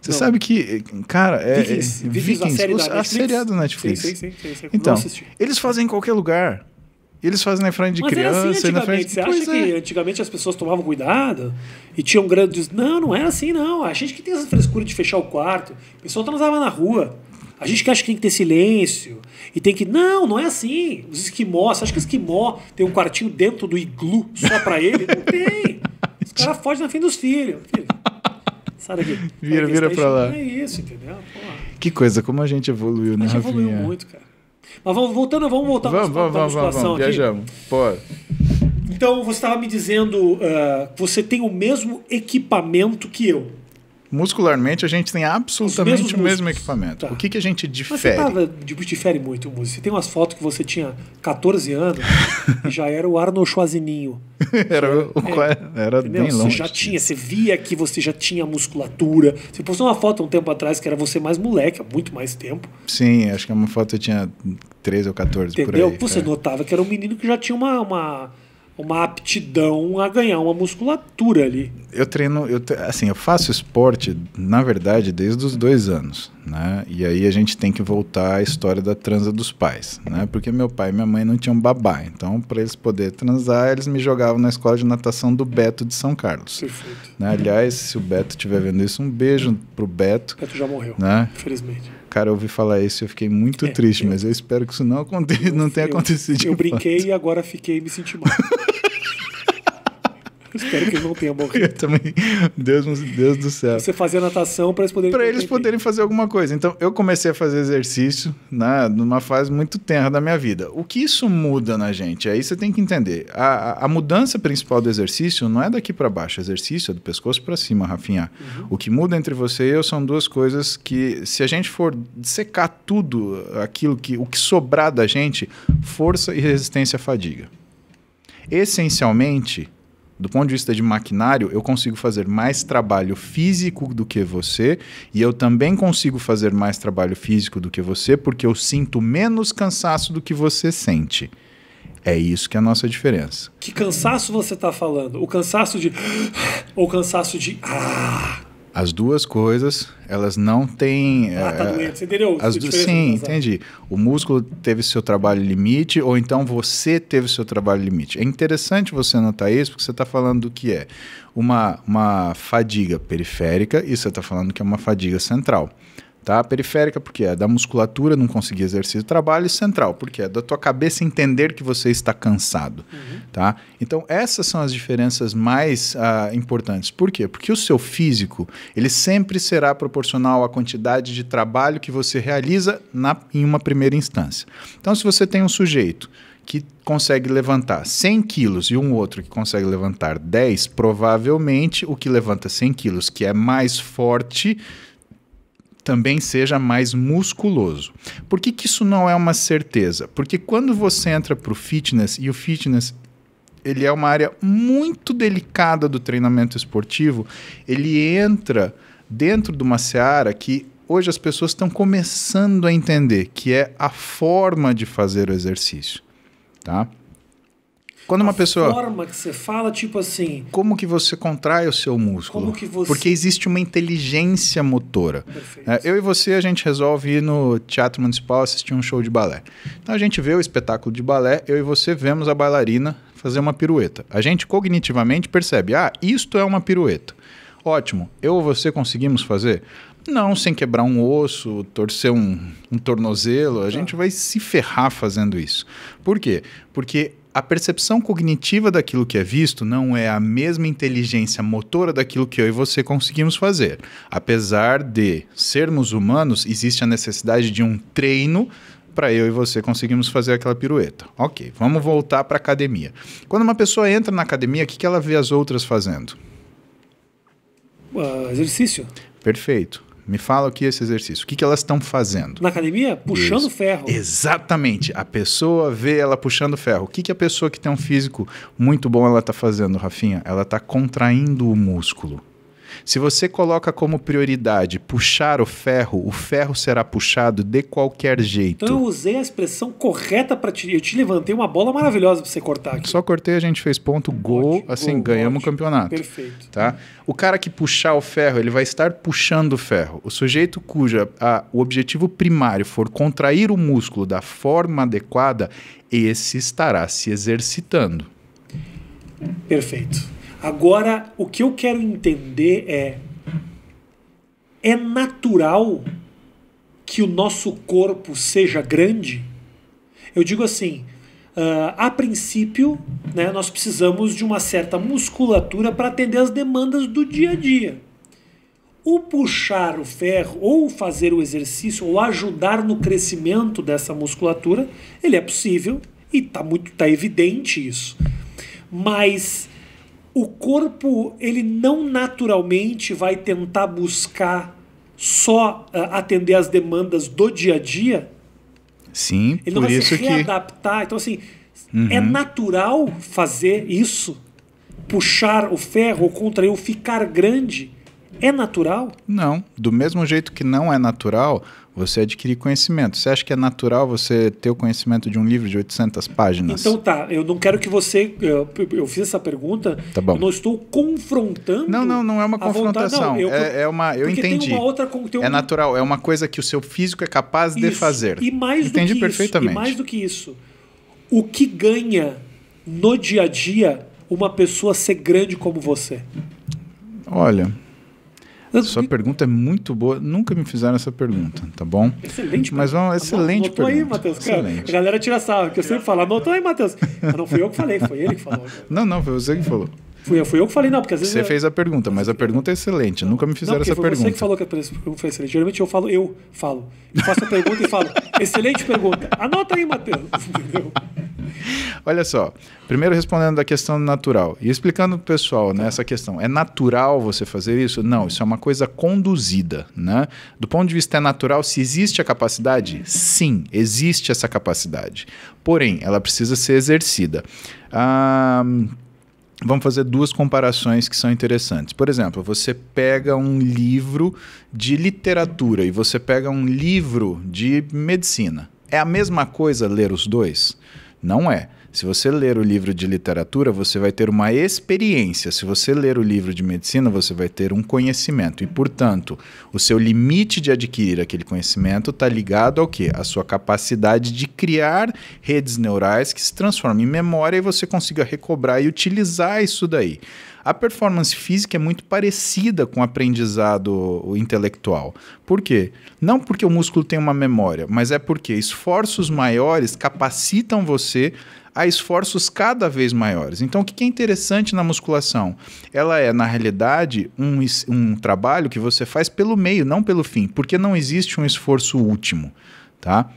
Você sabe que, cara, Vikings, a série do Netflix. Sim. Então, eles fazem em qualquer lugar. Eles fazem na frente de criança. Mas assim, antigamente, você acha que antigamente as pessoas tomavam cuidado e tinham grandes... Não era assim, não. A gente que tem essa frescura de fechar o quarto. O pessoal transava na rua. A gente que acha que tem que ter silêncio. E tem que... Não é assim. Os esquimós, você acha que o esquimó tem um quartinho dentro do iglu só pra ele? Não tem. Os caras fogem na frente dos filhos. Sai daqui. Vira pra lá. É isso, entendeu? Porra. Que coisa, como a gente evoluiu, né, Rafinha? A gente evoluiu muito, cara. Mas vamos voltar pra musculação aqui. Viajamos. Pode. Então, você estava me dizendo que você tem o mesmo equipamento que eu. Muscularmente, a gente tem absolutamente o mesmo equipamento. Tá. O que a gente difere? Mas você difere muito, Muzy. Você tem umas fotos que você tinha 14 anos e já era o Arnold Schwarzenegger. Era bem longe. Você já tinha, você via que você já tinha musculatura. Você postou uma foto um tempo atrás que era você mais moleque, há muito mais tempo. Sim, acho que uma foto eu tinha 13 ou 14, entendeu? Por aí. Você notava que era um menino que já tinha uma aptidão a ganhar uma musculatura ali. Eu treino, eu faço esporte, na verdade, desde os 2 anos, né? E aí a gente tem que voltar à história da transa dos pais, né? Porque meu pai e minha mãe não tinham babá, então para eles poderem transar, eles me jogavam na escola de natação do Beto de São Carlos. Perfeito. Né? Aliás, se o Beto estiver vendo isso, um beijo pro Beto. Beto já morreu, né? Infelizmente. Cara, eu ouvi falar isso e eu fiquei muito triste, mas eu espero que isso não aconteça, não tenha acontecido. Eu brinquei e agora me senti mal. Espero que ele não tenha morrido. Eu também. Deus do céu. Você fazia natação para eles poderem... Para eles poderem fazer alguma coisa. Então, eu comecei a fazer exercício numa fase muito tenra da minha vida. O que isso muda na gente? Aí você tem que entender. A mudança principal do exercício não é daqui para baixo. O exercício é do pescoço para cima, Rafinha. Uhum. O que muda entre você e eu são duas coisas que, se a gente for secar tudo, o que sobrar da gente, força e resistência à fadiga. Essencialmente... Do ponto de vista de maquinário, eu consigo fazer mais trabalho físico do que você, e eu também consigo fazer mais trabalho físico do que você, porque eu sinto menos cansaço do que você sente. É isso que é a nossa diferença. Que cansaço você está falando? O cansaço de... ou o cansaço de... As duas coisas, elas não têm... tá doente, você entendeu? Sim, entendi. O músculo teve seu trabalho limite, ou então você teve seu trabalho limite. É interessante você notar isso, porque você está falando do que é uma fadiga periférica, e você está falando que é uma fadiga central. Tá? Periférica porque é da musculatura, não conseguir exercício, trabalho, e central porque é da tua cabeça entender que você está cansado. Uhum. Tá? Então essas são as diferenças mais importantes. Por quê? Porque o seu físico, ele sempre será proporcional à quantidade de trabalho que você realiza em uma primeira instância. Então, se você tem um sujeito que consegue levantar 100 quilos e um outro que consegue levantar 10, provavelmente o que levanta 100 quilos, que é mais forte, também seja mais musculoso. Por que que isso não é uma certeza? Porque quando você entra para o fitness, e o fitness ele é uma área muito delicada do treinamento esportivo, ele entra dentro de uma seara que hoje as pessoas estão começando a entender, que é a forma de fazer o exercício. Tá? Quando uma pessoa... A forma que você fala, tipo assim... Como que você contrai o seu músculo? Como que você... Porque existe uma inteligência motora. Eu e você, a gente resolve ir no Teatro Municipal assistir um show de balé. Então a gente vê o espetáculo de balé, eu e você vemos a bailarina fazer uma pirueta. A gente cognitivamente percebe, isto é uma pirueta. Ótimo, eu ou você conseguimos fazer? Não, sem quebrar um osso, torcer um tornozelo, a gente vai se ferrar fazendo isso. Por quê? Porque... A percepção cognitiva daquilo que é visto não é a mesma inteligência motora daquilo que eu e você conseguimos fazer. Apesar de sermos humanos, existe a necessidade de um treino para eu e você conseguirmos fazer aquela pirueta. Ok, vamos voltar para a academia. Quando uma pessoa entra na academia, o que ela vê as outras fazendo? Exercício. Perfeito. Me fala o que é esse exercício. O que, que elas estão fazendo? Na academia? Puxando ferro. Exatamente. A pessoa vê ela puxando ferro. O que, que a pessoa que tem um físico muito bom ela está fazendo, Rafinha? Ela está contraindo o músculo. Se você coloca como prioridade puxar o ferro será puxado de qualquer jeito. Então eu usei a expressão correta para te... Eu te levantei uma bola maravilhosa para você cortar aqui. Só cortei, a gente fez ponto, gol, assim, gol, ganhamos o campeonato. Perfeito. Tá? O cara que puxar o ferro, ele vai estar puxando o ferro. O sujeito cujo o objetivo primário for contrair o músculo da forma adequada, esse estará se exercitando. Perfeito. Agora, o que eu quero entender é natural que o nosso corpo seja grande? Eu digo assim, a princípio, né, nós precisamos de uma certa musculatura para atender as demandas do dia a dia. O puxar o ferro, ou fazer o exercício, ou ajudar no crescimento dessa musculatura, ele é possível e tá evidente isso. Mas... o corpo, ele não naturalmente vai tentar buscar só atender as demandas do dia a dia? Sim, ele não por vai isso se readaptar. Que... Então, assim, é natural fazer isso? Puxar o ferro ou contrair, ficar grande? É natural? Não. Do mesmo jeito que não é natural você adquirir conhecimento. Você acha que é natural você ter o conhecimento de um livro de 800 páginas? Então tá, eu não quero que você... Eu fiz essa pergunta, tá bom. Eu não estou confrontando... Não é uma confrontação. Não, eu entendi. Tem uma outra, tem um... É natural, é uma coisa que o seu físico é capaz de fazer. E mais entendi do que perfeitamente. Isso, e mais do que isso, o que ganha no dia a dia uma pessoa ser grande como você? Olha... Sua pergunta é muito boa. Nunca me fizeram essa pergunta, tá bom? Excelente. Mas uma excelente pergunta. Anotou aí, Matheus. Excelente. A galera tira sarro, que eu sempre falo. Anotou aí, Matheus. Mas não fui eu que falei, foi ele que falou. Não, foi você que falou. Fui eu que falei, não, porque às vezes... Você fez a pergunta, mas a pergunta é excelente. Nunca me fizeram essa pergunta. Não, foi você que falou que a pergunta foi excelente. Geralmente eu falo. Eu faço a pergunta e falo, excelente pergunta. Anota aí, Matheus. Entendeu? Olha só, primeiro respondendo da questão natural e explicando para o pessoal, né, essa questão, é natural você fazer isso? Não, isso é uma coisa conduzida, né? Do ponto de vista natural, se existe a capacidade, sim, existe essa capacidade, porém, ela precisa ser exercida. Vamos fazer duas comparações que são interessantes. Por exemplo, você pega um livro de literatura e você pega um livro de medicina. É a mesma coisa ler os dois? Não é. Se você ler o livro de literatura, você vai ter uma experiência. Se você ler o livro de medicina, você vai ter um conhecimento. E, portanto, o seu limite de adquirir aquele conhecimento está ligado ao quê? A sua capacidade de criar redes neurais que se transformam em memória e você consiga recobrar e utilizar isso daí. A performance física é muito parecida com o aprendizado intelectual. Por quê? Não porque o músculo tem uma memória, mas é porque esforços maiores capacitam você a esforços cada vez maiores. Então, o que é interessante na musculação? Ela é, na realidade, um trabalho que você faz pelo meio, não pelo fim, porque não existe um esforço último, tá?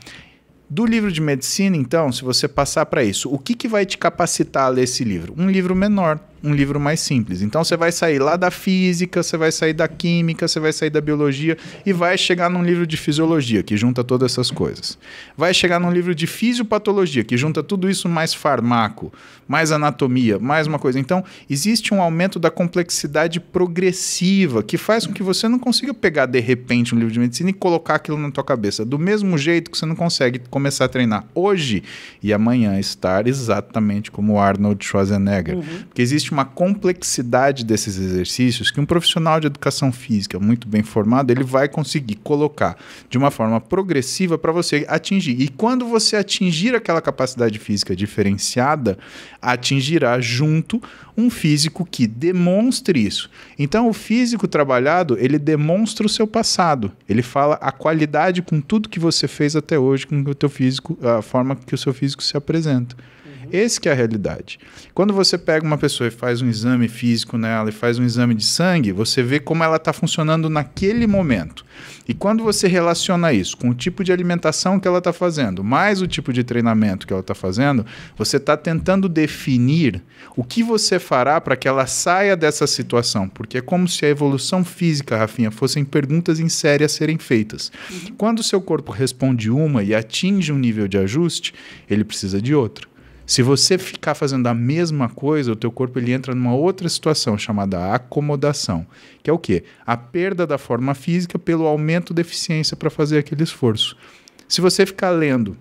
Do livro de medicina, então, se você passar para isso, o que vai te capacitar a ler esse livro? Um livro menor, um livro mais simples. Então, você vai sair lá da física, você vai sair da química, você vai sair da biologia e vai chegar num livro de fisiologia, que junta todas essas coisas. Vai chegar num livro de fisiopatologia, que junta tudo isso mais farmaco, mais anatomia, mais uma coisa. Então, existe um aumento da complexidade progressiva que faz com que você não consiga pegar, de repente, um livro de medicina e colocar aquilo na tua cabeça. Do mesmo jeito que você não consegue começar a treinar hoje e amanhã estar exatamente como Arnold Schwarzenegger. Porque existe uma complexidade desses exercícios que um profissional de educação física muito bem formado, ele vai conseguir colocar de uma forma progressiva para você atingir. E quando você atingir aquela capacidade física diferenciada, atingirá junto um físico que demonstre isso. Então, o físico trabalhado, ele demonstra o seu passado. Ele fala a qualidade com tudo que você fez até hoje, com o teu físico, a forma que o seu físico se apresenta. Esse que é a realidade. Quando você pega uma pessoa e faz um exame físico nela e faz um exame de sangue, você vê como ela está funcionando naquele momento. E quando você relaciona isso com o tipo de alimentação que ela está fazendo, mais o tipo de treinamento que ela está fazendo, você está tentando definir o que você fará para que ela saia dessa situação. Porque é como se a evolução física, Rafinha, fossem perguntas em série a serem feitas. Quando o seu corpo responde uma e atinge um nível de ajuste, ele precisa de outra. Se você ficar fazendo a mesma coisa, o teu corpo ele entra numa outra situação chamada acomodação, que é o quê? A perda da forma física pelo aumento da eficiência para fazer aquele esforço. Se você ficar lendo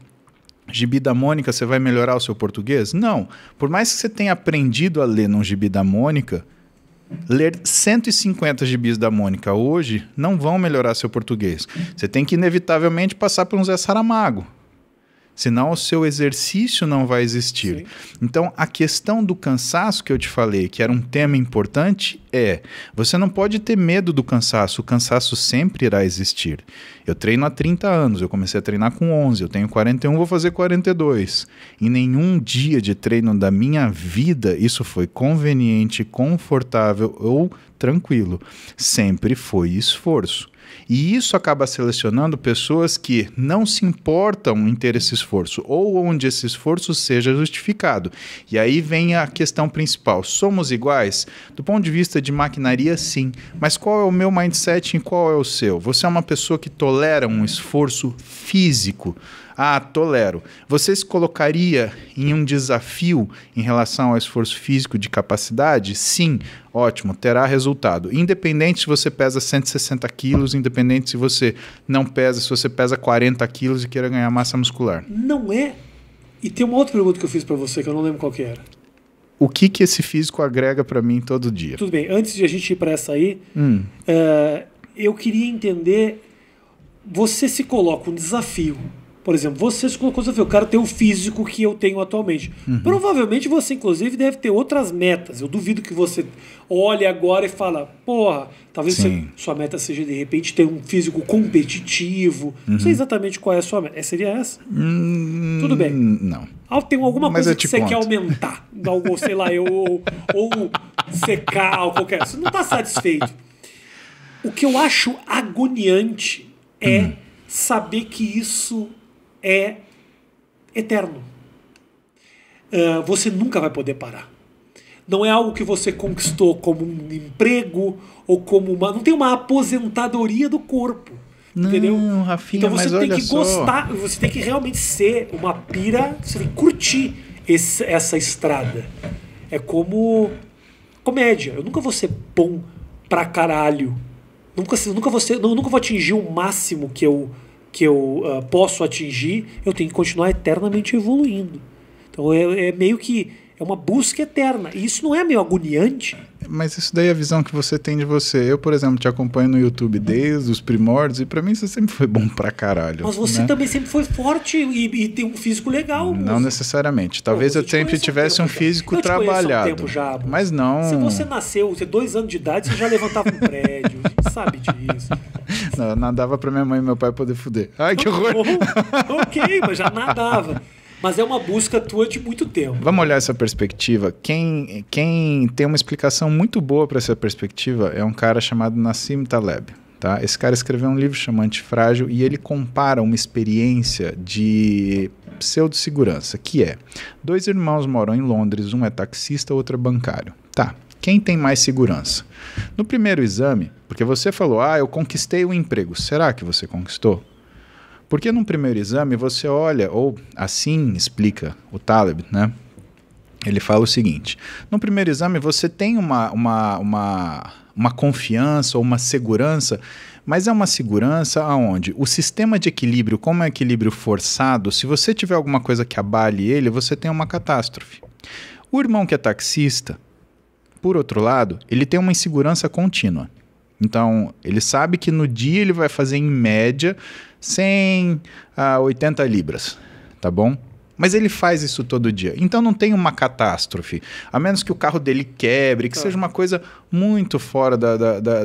Gibi da Mônica, você vai melhorar o seu português? Não. Por mais que você tenha aprendido a ler num Gibi da Mônica, ler 150 gibis da Mônica hoje não vão melhorar seu português. Você tem que inevitavelmente passar por um Zé Saramago. Senão o seu exercício não vai existir. Sim. Então, a questão do cansaço que eu te falei, que era um tema importante, é... Você não pode ter medo do cansaço. O cansaço sempre irá existir. Eu treino há 30 anos. Eu comecei a treinar com 11. Eu tenho 41, vou fazer 42. Em nenhum dia de treino da minha vida, isso foi conveniente, confortável ou tranquilo. Sempre foi esforço. E isso acaba selecionando pessoas que não se importam em ter esse esforço ou onde esse esforço seja justificado. E aí vem a questão principal. Somos iguais? Do ponto de vista de maquinaria, sim. Mas qual é o meu mindset e qual é o seu? Você é uma pessoa que tolera um esforço físico? Ah, tolero. Você se colocaria em um desafio em relação ao esforço físico de capacidade? Sim, ótimo, terá resultado. Independente se você pesa 160 quilos, independente se você não pesa, se você pesa 40 quilos e queira ganhar massa muscular. Não é? E tem uma outra pergunta que eu fiz para você, que eu não lembro qual que era. O que que esse físico agrega para mim todo dia? Tudo bem, antes de a gente ir para essa aí, eu queria entender, você se coloca um desafio. Por exemplo, você se colocou o desafio, eu quero ter o físico que eu tenho atualmente. Provavelmente você, inclusive, deve ter outras metas. Eu duvido que você olhe agora e fala, porra, talvez sua meta seja, de repente, ter um físico competitivo. Não sei exatamente qual é a sua meta. Seria essa? Tudo bem. Não. Tem alguma coisa que você quer aumentar. Ou, sei lá, ou secar, ou qualquer coisa. Você não está satisfeito. O que eu acho agoniante é saber que isso... é eterno. Você nunca vai poder parar. Não é algo que você conquistou como um emprego ou como uma... Não tem uma aposentadoria do corpo. Não, entendeu? Rafinha, então você tem que gostar, você tem que realmente ser uma pira, você tem que curtir essa estrada. É como comédia. Eu nunca vou ser bom pra caralho. Nunca vou atingir o máximo que eu posso atingir, eu tenho que continuar eternamente evoluindo. Então é meio que uma busca eterna. E isso não é meio agoniante? Mas isso daí é a visão que você tem de você. Eu, por exemplo, te acompanho no YouTube desde os primórdios e pra mim você sempre foi bom pra caralho. Mas você também sempre foi forte e tem um físico legal. Não necessariamente. Talvez eu sempre tivesse um físico trabalhado. Eu te conheço há um tempo já. Mas não... Se você nasceu, você tem 2 anos de idade, você já levantava um prédio. A gente sabe disso. Não, nadava pra minha mãe e meu pai poder fuder. Ai, que horror. Ok, mas já nadava. Mas é uma busca tua de muito tempo. Vamos olhar essa perspectiva. Quem tem uma explicação muito boa para essa perspectiva é um cara chamado Nassim Taleb. Tá? Esse cara escreveu um livro chamado Antifrágil e ele compara uma experiência de pseudo-segurança, que é 2 irmãos moram em Londres, um é taxista, outro é bancário. Tá. Quem tem mais segurança? No primeiro exame, porque você falou, ah, eu conquistei o emprego. Será que você conquistou? Porque no primeiro exame você olha, ou assim explica o Taleb, né? Ele fala o seguinte, no primeiro exame você tem uma confiança ou uma segurança, mas é uma segurança aonde o sistema de equilíbrio, como é equilíbrio forçado, se você tiver alguma coisa que abale ele, você tem uma catástrofe. O irmão que é taxista, por outro lado, ele tem uma insegurança contínua. Então, ele sabe que no dia ele vai fazer, em média, 100 a 80 libras, tá bom? Mas ele faz isso todo dia. Então, não tem uma catástrofe, a menos que o carro dele quebre, que seja uma coisa muito fora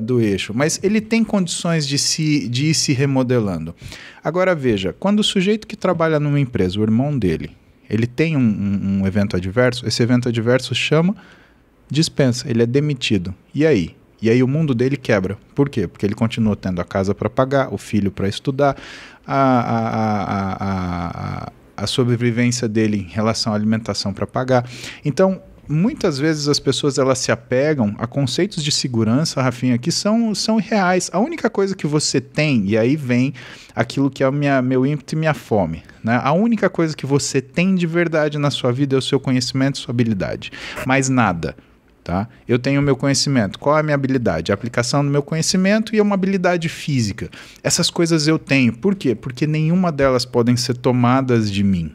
do eixo. Mas ele tem condições de ir se remodelando. Agora, veja, quando o sujeito que trabalha numa empresa, o irmão dele, Ele tem um evento adverso, esse evento adverso chama, dispensa, ele é demitido. E aí? E aí o mundo dele quebra. Por quê? Porque ele continua tendo a casa para pagar, o filho para estudar, a sobrevivência dele em relação à alimentação para pagar. Então, muitas vezes as pessoas elas se apegam a conceitos de segurança, Rafinha, que são irreais. A única coisa que você tem, e aí vem aquilo que é meu ímpeto e minha fome, né? A única coisa que você tem de verdade na sua vida é o seu conhecimento e sua habilidade. Mais nada. Tá? Eu tenho o meu conhecimento. Qual é a minha habilidade? A aplicação do meu conhecimento e uma habilidade física. Essas coisas eu tenho. Por quê? Porque nenhuma delas podem ser tomadas de mim.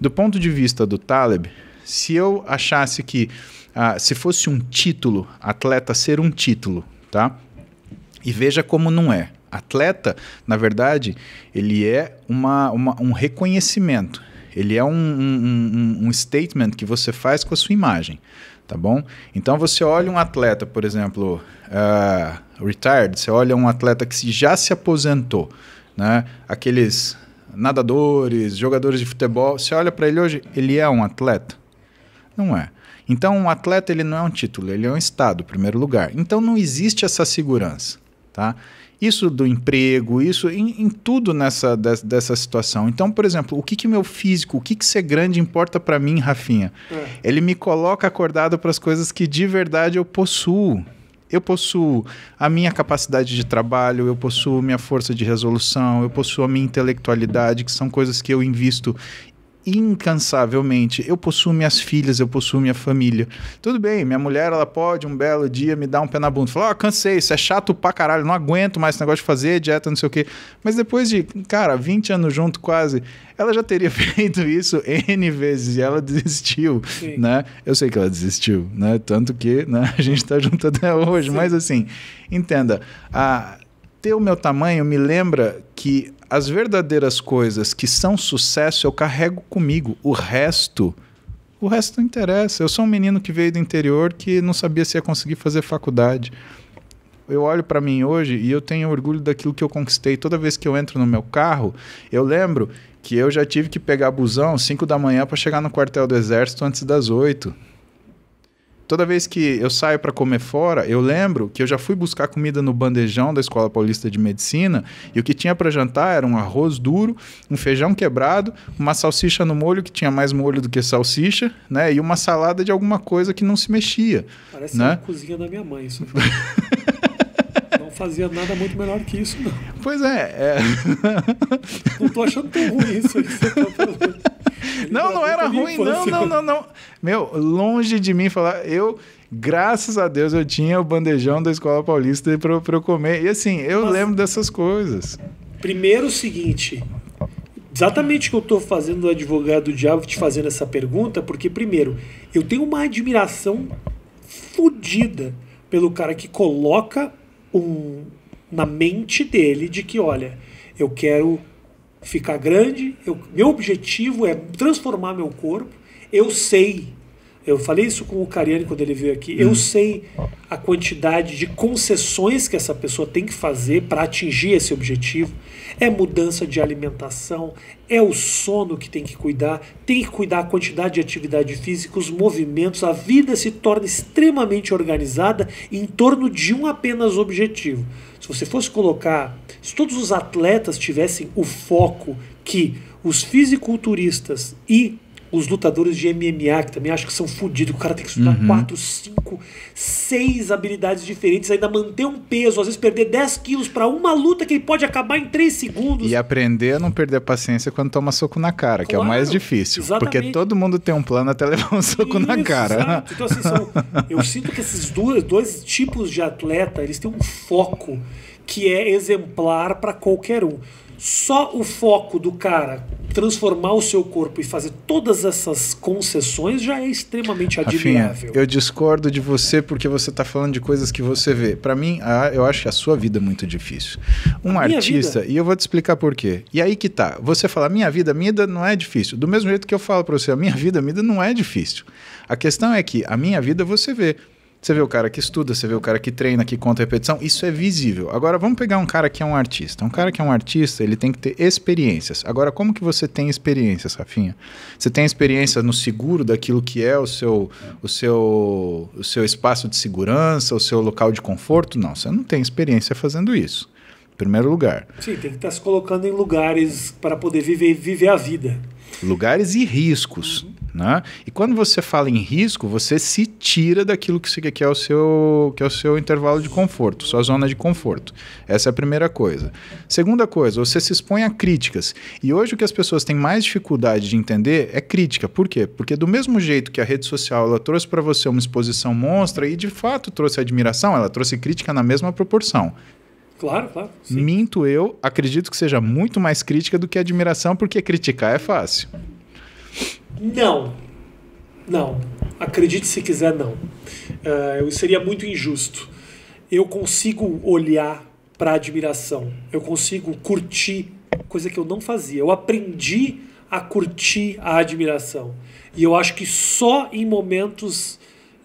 Do ponto de vista do Taleb, se eu achasse que se fosse um título, atleta ser um título, tá? E veja como não é. Atleta, na verdade, ele é um reconhecimento. Ele é um statement que você faz com a sua imagem, tá bom? Então você olha um atleta, por exemplo, retired, você olha um atleta que já se aposentou, né? Aqueles nadadores, jogadores de futebol, você olha para ele hoje, ele é um atleta? Não é. Então um atleta ele não é um título, ele é um estado, em primeiro lugar. Então não existe essa segurança, tá? Isso do emprego, isso em tudo dessa situação. Então, por exemplo, o que meu físico, o que ser grande importa para mim, Rafinha? Ele me coloca acordado para as coisas que de verdade eu possuo. Eu possuo a minha capacidade de trabalho, eu possuo minha força de resolução, eu possuo a minha intelectualidade, que são coisas que eu invisto incansavelmente. Eu possuo minhas filhas, eu possuo minha família. Tudo bem, minha mulher, ela pode um belo dia me dar um pé na bunda, falar, ó, cansei, isso é chato pra caralho, não aguento mais esse negócio de fazer dieta, não sei o quê. Mas depois de, cara, 20 anos junto quase, ela já teria feito isso N vezes e ela desistiu, sim, né? Eu sei que ela desistiu, né? Tanto que, né, a gente tá junto até hoje, sim, mas assim, entenda, ter o meu tamanho me lembra que as verdadeiras coisas que são sucesso eu carrego comigo. O resto não interessa. Eu sou um menino que veio do interior que não sabia se ia conseguir fazer faculdade. Eu olho para mim hoje e eu tenho orgulho daquilo que eu conquistei. Toda vez que eu entro no meu carro, eu lembro que eu já tive que pegar busão 5 da manhã para chegar no quartel do Exército antes das 8. Toda vez que eu saio para comer fora, eu lembro que eu já fui buscar comida no bandejão da Escola Paulista de Medicina e o que tinha para jantar era um arroz duro, um feijão quebrado, uma salsicha no molho, que tinha mais molho do que salsicha, né? E uma salada de alguma coisa que não se mexia. Parece, né, a cozinha da minha mãe, isso. Não fazia nada muito melhor que isso, não. Pois é. Não tô achando tão ruim isso aí que você tá falando. Não era ruim, não. Meu, longe de mim falar, graças a Deus, eu tinha o bandejão da Escola Paulista para eu comer. E assim, mas lembro dessas coisas. Primeiro o seguinte, exatamente o que eu estou fazendo, o advogado do diabo, te fazendo essa pergunta, porque primeiro, eu tenho uma admiração fodida pelo cara que coloca na mente dele de que, olha, eu quero ficar grande, meu objetivo é transformar meu corpo. Eu sei, eu falei isso com o Cariani quando ele veio aqui, eu sei a quantidade de concessões que essa pessoa tem que fazer para atingir esse objetivo. É mudança de alimentação, é o sono que tem que cuidar a quantidade de atividade física, os movimentos, a vida se torna extremamente organizada em torno de um apenas objetivo. Se você fosse colocar, se todos os atletas tivessem o foco que os fisiculturistas e os lutadores de MMA, que também acho que são fodidos, o cara tem que estudar 4, 5, 6 habilidades diferentes, ainda manter um peso, às vezes perder 10 quilos para uma luta que ele pode acabar em 3 segundos. E aprender a não perder a paciência quando toma soco na cara, claro, que é o mais difícil. Exatamente. Porque todo mundo tem um plano até levar um soco na cara. Exato. Então assim, eu sinto que esses dois tipos de atleta, eles têm um foco que é exemplar para qualquer um. Só o foco do cara transformar o seu corpo e fazer todas essas concessões já é extremamente admirável. Rafinha, eu discordo de você porque você está falando de coisas que você vê. Para mim, eu acho a sua vida muito difícil. Um artista, e eu vou te explicar por quê. E aí que tá. Você fala, minha vida não é difícil. Do mesmo jeito que eu falo para você, a minha vida não é difícil. A questão é que a minha vida você vê. Você vê o cara que estuda, você vê o cara que treina, que conta repetição, isso é visível. Agora vamos pegar um cara que é um artista. Um cara que é um artista, ele tem que ter experiências. Agora, como que você tem experiências, Rafinha? Você tem experiência no seguro daquilo que é o seu espaço de segurança, o seu local de conforto? Não, você não tem experiência fazendo isso, em primeiro lugar. Sim, tem que estar se colocando em lugares para poder viver a vida. Lugares e riscos. Uhum. Né? E quando você fala em risco, você se tira daquilo que é o seu intervalo de conforto, sua zona de conforto. Essa é a primeira coisa. Segunda coisa, você se expõe a críticas. E hoje o que as pessoas têm mais dificuldade de entender é crítica. Por quê? Porque do mesmo jeito que a rede social ela trouxe para você uma exposição monstra e de fato trouxe admiração, ela trouxe crítica na mesma proporção. Claro, claro. Sim. Minto eu, acredito que seja muito mais crítica do que admiração, porque criticar é fácil. Não, não. Acredite se quiser, não. Eu seria muito injusto. Eu consigo olhar para admiração. Eu consigo curtir, coisa que eu não fazia. Eu aprendi a curtir a admiração. E eu acho que só em momentos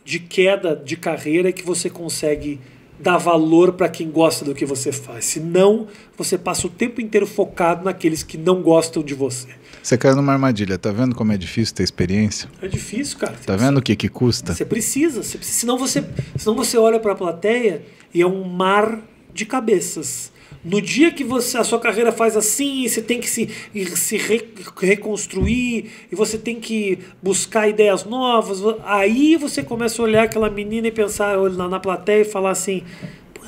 de queda de carreira é que você consegue dar valor para quem gosta do que você faz. Senão, você passa o tempo inteiro focado naqueles que não gostam de você. Você caiu numa armadilha, tá vendo como é difícil ter experiência? É difícil, cara. Tá vendo o que custa? Você precisa. Senão você olha para a plateia e é um mar de cabeças. No dia que a sua carreira faz assim, você tem que se reconstruir, e você tem que buscar ideias novas, aí você começa a olhar aquela menina e pensar na plateia e falar assim, pô,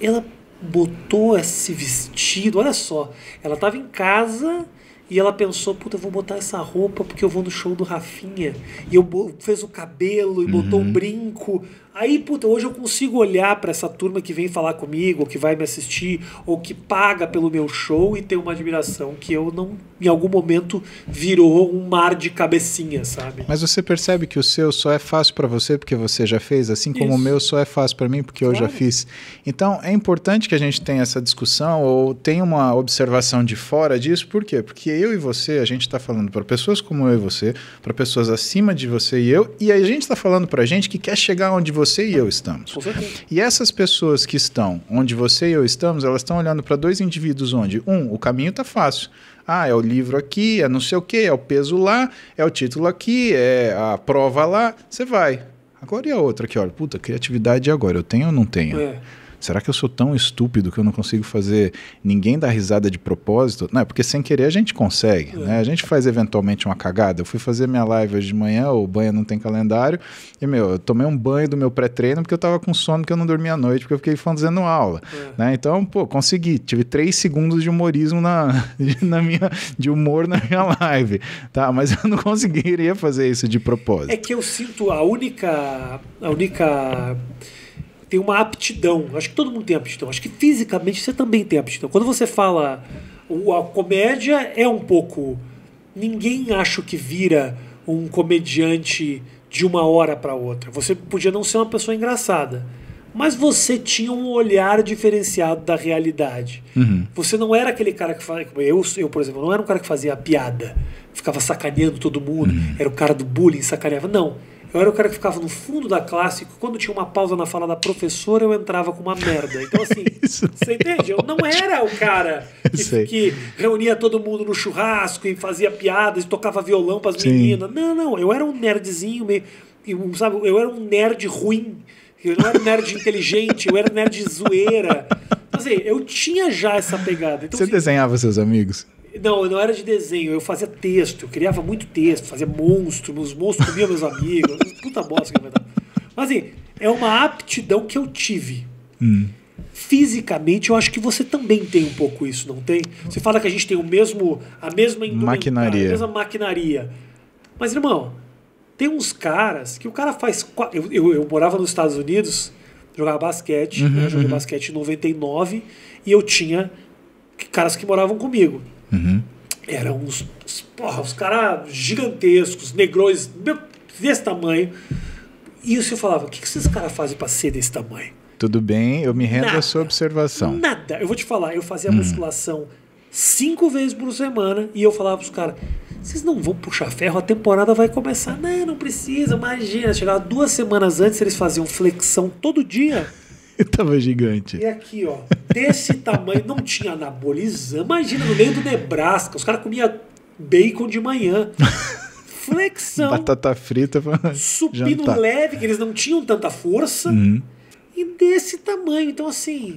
ela botou esse vestido, olha só, ela estava em casa e ela pensou, puta, eu vou botar essa roupa porque eu vou no show do Rafinha. E eu fez o cabelo e botou um brinco. Aí, puta, hoje eu consigo olhar para essa turma que vem falar comigo, ou que vai me assistir, ou que paga pelo meu show e ter uma admiração que eu não, em algum momento, virou um mar de cabecinha, sabe? Mas você percebe que o seu só é fácil para você porque você já fez, assim como o meu só é fácil para mim porque eu já fiz. Então, é importante que a gente tenha essa discussão ou tenha uma observação de fora disso. Por quê? Porque eu e você, a gente está falando para pessoas como eu e você, para pessoas acima de você e eu, e a gente está falando para gente que quer chegar onde você e eu estamos. E essas pessoas que estão onde você e eu estamos, elas estão olhando para dois indivíduos onde, um, o caminho está fácil. Ah, é o livro aqui, é não sei o quê, é o peso lá, é o título aqui, é a prova lá, você vai. Agora e a outra aqui, olha, puta, criatividade agora, eu tenho ou não tenho? É. Será que eu sou tão estúpido que eu não consigo fazer ninguém dar risada de propósito? Não, é porque sem querer a gente consegue, né? A gente faz eventualmente uma cagada. Eu fui fazer minha live hoje de manhã, o banho não tem calendário, e, eu tomei um banho do meu pré-treino porque eu tava com sono, porque eu não dormi à noite, porque eu fiquei fazendo aula, né? Então, pô, consegui. Tive 3 segundos de humorismo de humor na minha live, tá? Mas eu não conseguiria fazer isso de propósito. É que eu sinto a única... Tem uma aptidão. Acho que todo mundo tem aptidão. Acho que fisicamente você também tem aptidão. Quando você fala... A comédia é um pouco... Ninguém acha que vira um comediante de uma hora para outra. Você podia não ser uma pessoa engraçada. Mas você tinha um olhar diferenciado da realidade. Uhum. Você não era aquele cara que fazia... Eu, por exemplo, não era um cara que fazia piada. Ficava sacaneando todo mundo. Uhum. Era o cara do bullying, sacaneava. Não. Eu era o cara que ficava no fundo da classe, quando tinha uma pausa na fala da professora, eu entrava com uma merda. Então, assim, você entende? Eu não era o cara que reunia todo mundo no churrasco e fazia piadas e tocava violão pras meninas. Não, não. Eu era um nerdzinho meio... Sabe? Eu era um nerd ruim. Eu não era um nerd inteligente. Eu era um nerd zoeira. Então, assim, eu tinha já essa pegada. Então, você assim, desenhava seus amigos? Não, eu não era de desenho, eu fazia texto, eu criava muito texto, fazia monstro, meus monstros comiam meus amigos, puta bosta que é verdade. Mas assim, é uma aptidão que eu tive. Fisicamente, eu acho que você também tem um pouco isso, não tem? Você fala que a gente tem a mesma maquinaria. A mesma maquinaria. Mas, irmão, tem uns caras que o cara faz... Eu morava nos Estados Unidos, jogava basquete, né? Joguei basquete em 99, e eu tinha caras que moravam comigo. Eram uns caras gigantescos, negrões, desse tamanho. E eu falava, o que esses caras fazem para ser desse tamanho? Tudo bem, eu me rendo à sua observação. Nada. Eu vou te falar, eu fazia musculação 5 vezes por semana e eu falava para os caras, Vocês não vão puxar ferro, a temporada vai começar. Não, não precisa, imagina. Chegava 2 semanas antes, eles faziam flexão todo dia. Eu tava gigante. E aqui, ó, desse tamanho, não tinha anabolizante. Imagina, no meio do Nebraska, os caras comiam bacon de manhã. Flexão. Batata frita pra supino jantar. Leve, que eles não tinham tanta força. E desse tamanho. Então, assim...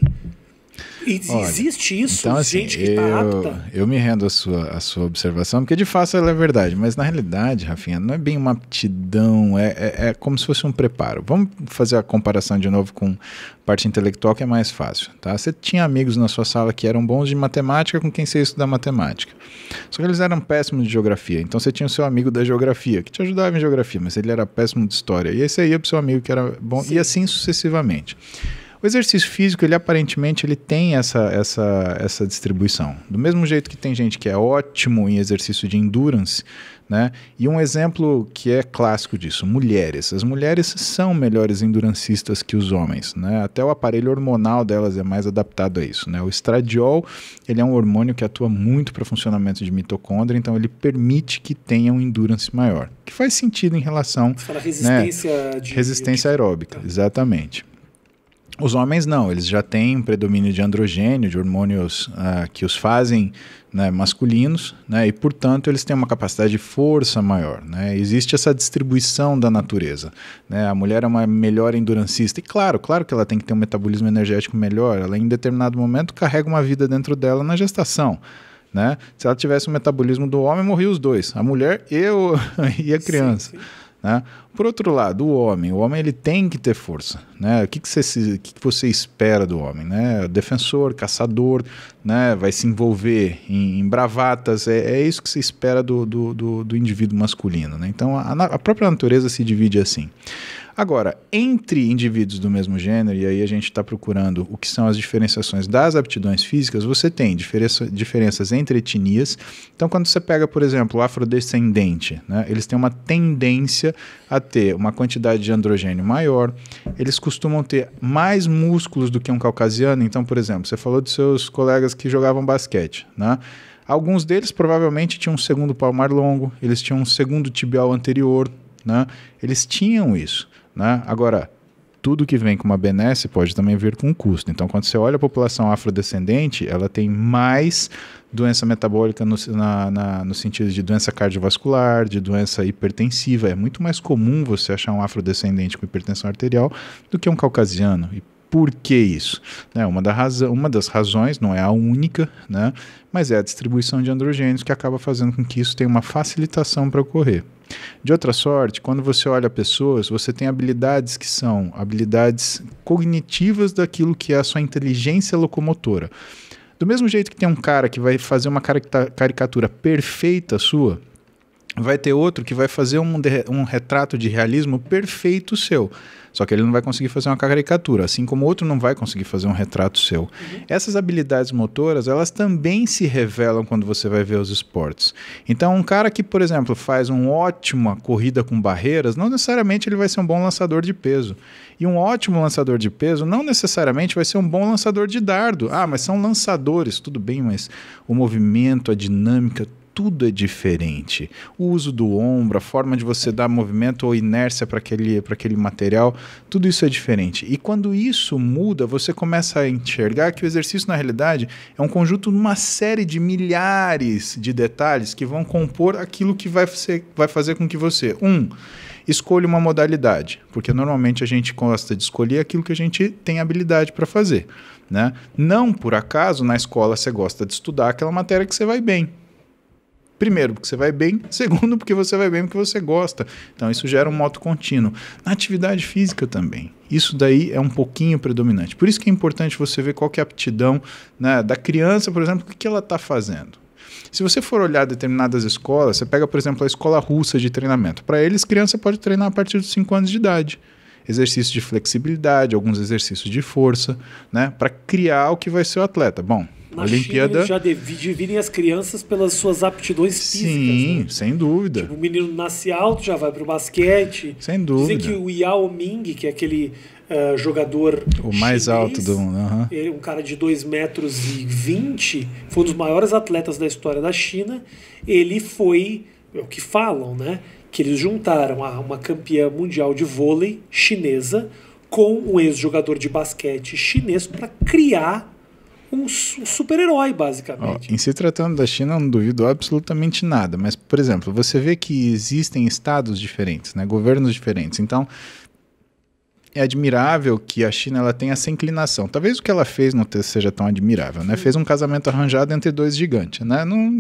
Existe isso, então, assim, gente que tá apta. Eu me rendo à sua observação, porque de fato ela é verdade, mas na realidade, Rafinha, não é bem uma aptidão, é como se fosse um preparo. Vamos fazer a comparação de novo com parte intelectual, que é mais fácil, tá? Você tinha amigos na sua sala que eram bons de matemática, com quem você ia estudar matemática, só que eles eram péssimos de geografia, então você tinha o seu amigo da geografia, que te ajudava em geografia, mas ele era péssimo de história, e aí você ia pro seu amigo que era bom, sim, e assim sucessivamente. O exercício físico, ele aparentemente ele tem essa distribuição. Do mesmo jeito que tem gente que é ótimo em exercício de endurance, né? E um exemplo que é clássico disso, mulheres. As mulheres são melhores endurancistas que os homens, né? Até o aparelho hormonal delas é mais adaptado a isso, né? O estradiol, ele é um hormônio que atua muito para o funcionamento de mitocôndria, então ele permite que tenha um endurance maior, que faz sentido em relação... Você fala resistência, né? Resistência aeróbica, exatamente. Os homens não, eles já têm predomínio de androgênio, de hormônios que os fazem, né, masculinos, né, e portanto eles têm uma capacidade de força maior, né? Existe essa distribuição da natureza, né? A mulher é uma melhor endurancista e claro que ela tem que ter um metabolismo energético melhor, ela em determinado momento carrega uma vida dentro dela na gestação, né? Se ela tivesse o metabolismo do homem, morriam os dois, a mulher e a criança. Sim, sim. Né? Por outro lado, o homem ele tem que ter força, né? O que você espera do homem, né? Defensor, caçador, né? Vai se envolver em bravatas, é isso que se espera do indivíduo masculino, né? Então a própria natureza se divide assim. Agora, entre indivíduos do mesmo gênero, e aí a gente está procurando o que são as diferenciações das aptidões físicas, você tem diferenças entre etnias. Então, quando você pega, por exemplo, o afrodescendente, né, eles têm uma tendência a ter uma quantidade de androgênio maior, eles costumam ter mais músculos do que um caucasiano. Então, por exemplo, você falou dos seus colegas que jogavam basquete, né? Alguns deles provavelmente tinham um segundo palmar longo, eles tinham um segundo tibial anterior, né? Eles tinham isso. Né? Agora, tudo que vem com uma benesse pode também vir com um custo. Então, quando você olha a população afrodescendente, ela tem mais doença metabólica no sentido de doença cardiovascular, de doença hipertensiva. É muito mais comum você achar um afrodescendente com hipertensão arterial do que um caucasiano. E por que isso? Né? Uma das razões, não é a única, né? Mas é a distribuição de androgênios que acaba fazendo com que isso tenha uma facilitação para ocorrer. De outra sorte, quando você olha pessoas, você tem habilidades que são habilidades cognitivas daquilo que é a sua inteligência locomotora. Do mesmo jeito que tem um cara que vai fazer uma caricatura perfeita sua, vai ter outro que vai fazer um retrato de realismo perfeito seu. Só que ele não vai conseguir fazer uma caricatura, assim como outro não vai conseguir fazer um retrato seu. Uhum. Essas habilidades motoras, elas também se revelam quando você vai ver os esportes. Então, um cara que, por exemplo, faz uma ótima corrida com barreiras, não necessariamente ele vai ser um bom lançador de peso. E um ótimo lançador de peso não necessariamente vai ser um bom lançador de dardo. Ah, mas são lançadores, tudo bem, mas o movimento, a dinâmica, tudo é diferente. O uso do ombro, a forma de você dar movimento ou inércia para aquele material, tudo isso é diferente. E quando isso muda, você começa a enxergar que o exercício, na realidade, é um conjunto de uma série de milhares de detalhes que vão compor aquilo que vai fazer com que você, escolha uma modalidade, porque normalmente a gente gosta de escolher aquilo que a gente tem habilidade para fazer, né? Não por acaso, na escola você gosta de estudar aquela matéria que você vai bem. Primeiro, porque você vai bem. Segundo, porque você vai bem porque você gosta. Então, isso gera um moto contínuo. Na atividade física também. Isso daí é um pouquinho predominante. Por isso que é importante você ver qual que é a aptidão, né, da criança, por exemplo, o que ela está fazendo. Se você for olhar determinadas escolas, você pega, por exemplo, a escola russa de treinamento. Para eles, criança pode treinar a partir dos 5 anos de idade. Exercícios de flexibilidade, alguns exercícios de força, né, para criar o que vai ser o atleta. Bom, Na Olimpíada China já dividem as crianças pelas suas aptidões físicas. Sim, né? Sem dúvida. Tipo, o menino nasce alto, já vai pro basquete. Sem dúvida. Dizem que o Yao Ming, que é aquele jogador o mais chinês, alto do mundo, ele, um cara de 2,20 metros, foi um dos maiores atletas da história da China. Ele foi, é o que falam, né? Que eles juntaram uma campeã mundial de vôlei chinesa com um ex-jogador de basquete chinês para criar um super-herói, basicamente. Ó, em se tratando da China, eu não duvido absolutamente nada. Mas, por exemplo, você vê que existem estados diferentes, né? Governos diferentes. Então, é admirável que a China ela tenha essa inclinação. Talvez o que ela fez não seja tão admirável, né? Fez um casamento arranjado entre dois gigantes, né? Não...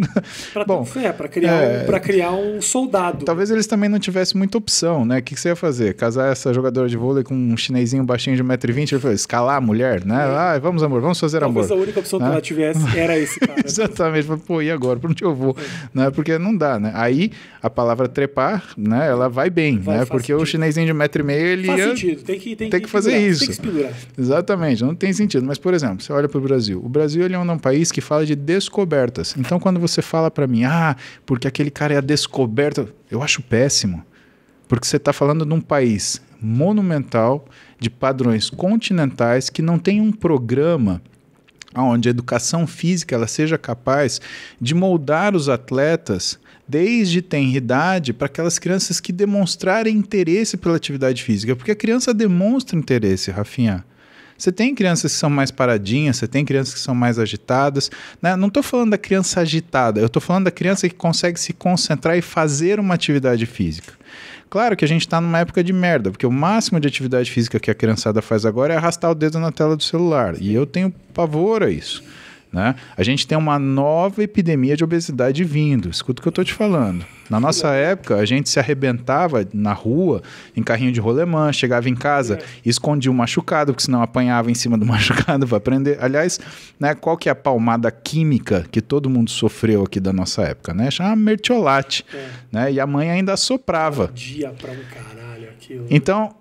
Bom, para criar um soldado. Talvez eles também não tivessem muita opção, né? O que você ia fazer? Casar essa jogadora de vôlei com um chinesinho baixinho de 1,20 m? Ele falou, escalar a mulher, né? É. Ah, vamos, amor, vamos fazer amor. Talvez a única opção que ela tivesse era esse cara. Exatamente. Pô, e agora? Para onde eu vou? Né? Porque não dá, né? Aí, a palavra trepar, né? Ela vai bem, né? Porque sentido. O chinesinho de 1,5 m, ele faz sentido. Tem que fazer isso. Tem que exatamente, não tem sentido. Mas, por exemplo, você olha para o Brasil. O Brasil ele é um país que fala de descobertas. Então, quando você fala para mim, ah, porque aquele cara é a descoberta, eu acho péssimo. Porque você está falando de um país monumental, de padrões continentais, que não tem um programa onde a educação física ela seja capaz de moldar os atletas desde tenridade para aquelas crianças que demonstrarem interesse pela atividade física. Porque a criança demonstra interesse, Rafinha. Você tem crianças que são mais paradinhas, você tem crianças que são mais agitadas, né? Não estou falando da criança agitada, eu estou falando da criança que consegue se concentrar e fazer uma atividade física. Claro que a gente está numa época de merda, porque o máximo de atividade física que a criançada faz agora é arrastar o dedo na tela do celular. E eu tenho pavor a isso, né? A gente tem uma nova epidemia de obesidade vindo. Escuta o que eu estou te falando. Na nossa época, a gente se arrebentava na rua, em carrinho de rolemã, chegava em casa e escondia o machucado, porque senão apanhava em cima do machucado para aprender. Aliás, né, qual que é a palmada química que todo mundo sofreu aqui da nossa época? Né? Chama mertiolate. É. Né? E a mãe ainda soprava. Um dia pra um caralho aquilo. Então...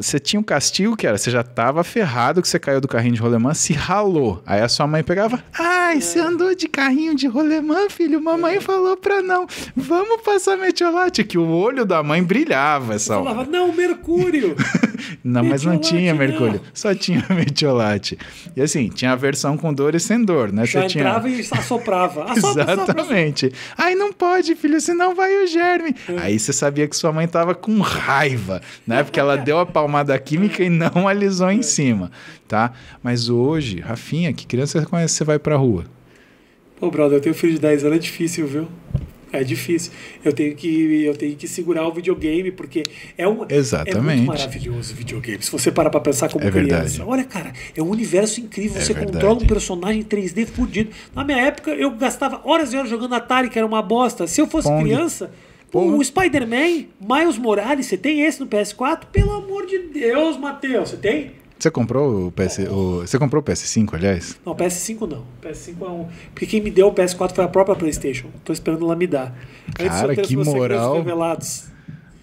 você tinha um castigo que era, você já estava ferrado que você caiu do carrinho de rolemã, se ralou. Aí a sua mãe pegava, ai, você andou de carrinho de rolemã, filho? Mamãe falou pra não, vamos passar mertiolate, que o olho da mãe brilhava. Essa hora. Falava, não, mercúrio. Não, mas não tinha mercúrio, só tinha mertiolate. E assim, tinha a versão com dor e sem dor, né? Já você entrava tinha... e assoprava. Exatamente. Ai, não pode, filho, senão vai o germe. Aí você sabia que sua mãe tava com raiva, né? Porque ela deu a palmada química e não alisou em cima, tá? Mas hoje, Rafinha, que criança você conhece, você vai pra rua? Pô, brother, eu tenho filho de 10 anos, é difícil, viu? É difícil. Eu tenho que segurar o videogame, porque é muito maravilhoso o videogame. Se você parar pra pensar como criança. Olha, cara, é um universo incrível. Você controla um personagem 3D fudido. Na minha época, eu gastava horas e horas jogando Atari, que era uma bosta. Se eu fosse criança... O Spider-Man, Miles Morales, você tem esse no PS4? Pelo amor de Deus, Matheus, você tem? Você comprou o PS5, aliás? Não, PS5 não. PS5 é um... Porque quem me deu o PS4 foi a própria PlayStation. Tô esperando ela me dar. Cara, que moral.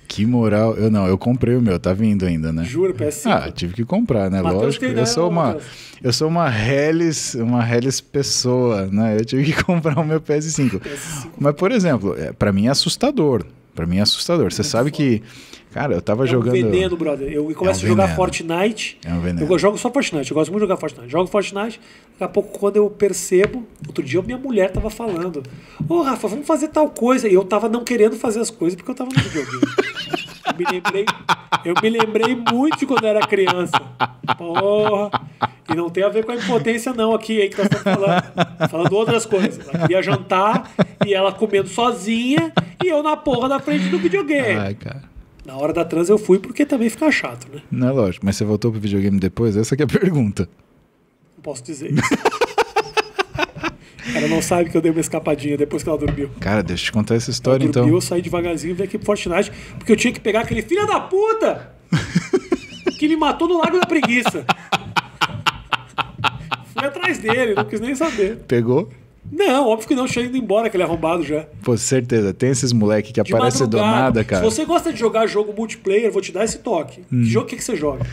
Que moral. Eu não, eu comprei o meu, tá vindo ainda, né? Juro, PS5. Ah, tive que comprar, né? Mateus, lógico. Eu sou uma hellis pessoa, né? Eu tive que comprar o meu PS5. Mas, por exemplo, pra mim é assustador. Pra mim é assustador. Você sabe que... Cara, eu tava jogando... É um veneno, brother. Eu começo a jogar Fortnite. É um veneno. Eu jogo só Fortnite. Eu gosto muito de jogar Fortnite. Jogo Fortnite. Daqui a pouco, quando eu percebo... Outro dia, minha mulher tava falando. Ô, Rafa, vamos fazer tal coisa. E eu tava não querendo fazer as coisas porque eu tava no videogame. Eu me lembrei muito de quando eu era criança. Porra. E não tem a ver com a impotência, não, aqui, aí que nós estamos falando. Falando outras coisas. Ela queria jantar e ela comendo sozinha e eu na porra da frente do videogame. Ai, cara. Na hora da trans eu fui porque também fica chato, né? Não é lógico, mas você voltou pro videogame depois? Essa que é a pergunta. Não posso dizer isso. Ela não sabe que eu dei uma escapadinha depois que ela dormiu. Cara, deixa eu te contar essa história, ela dormiu, então. Eu saí devagarzinho e vim aqui pro Fortnite porque eu tinha que pegar aquele filho da puta que me matou no Lago da Preguiça. Fui atrás dele, não quis nem saber. Pegou? Não, óbvio que não, tinha ido embora aquele arrombado já. Pô, certeza, tem esses moleque que aparece do nada, cara. Se você gosta de jogar jogo multiplayer, vou te dar esse toque. Que jogo que você joga?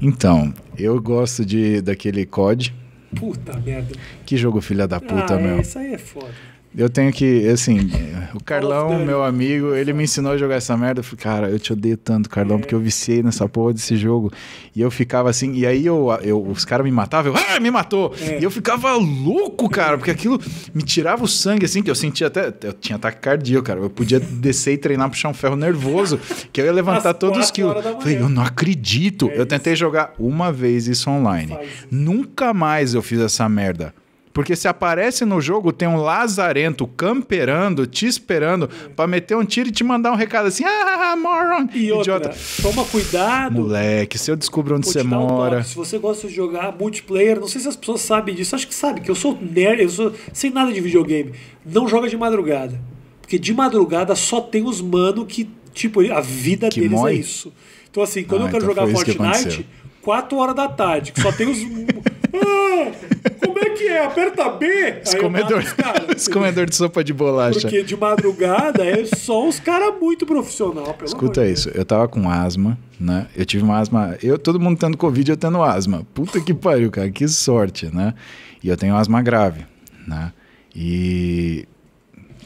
Então, eu gosto daquele COD, Puta merda. Que jogo filha da puta, meu. Isso aí é foda. Eu tenho que, assim, o Carlão, meu amigo, ele me ensinou a jogar essa merda. Eu falei, cara, eu te odeio tanto, Carlão, porque eu viciei nessa porra desse jogo. E eu ficava assim, e aí os caras me matavam, eu, me matou! E eu ficava louco, cara, porque aquilo me tirava o sangue, assim, que eu sentia até, eu tinha ataque cardíaco, cara. Eu podia descer e treinar, puxar um ferro nervoso, que eu ia levantar todos os quilos. Falei, eu não acredito! Eu tentei jogar uma vez isso online. Nunca mais eu fiz essa merda. Porque se aparece no jogo, tem um lazarento camperando, te esperando pra meter um tiro e te mandar um recado assim, moron, idiota. Outra, toma cuidado. Moleque, se eu descubro onde você mora. Se você gosta de jogar multiplayer, não sei se as pessoas sabem disso, acho que sabem, que eu sou nerd, eu sou sem nada de videogame. Não joga de madrugada. Porque de madrugada só tem os mano que, tipo, a vida que deles é isso. Então assim, quando eu quero jogar Fortnite, 4 horas da tarde, que só tem os... como é que é? Aperta B? Escomedor de sopa de bolacha. Porque de madrugada é só os caras muito profissional. Escuta isso, eu tava com asma, né? Eu tive uma asma... todo mundo tendo Covid, eu tendo asma. Puta que pariu, cara, que sorte, né? E eu tenho asma grave, né? E...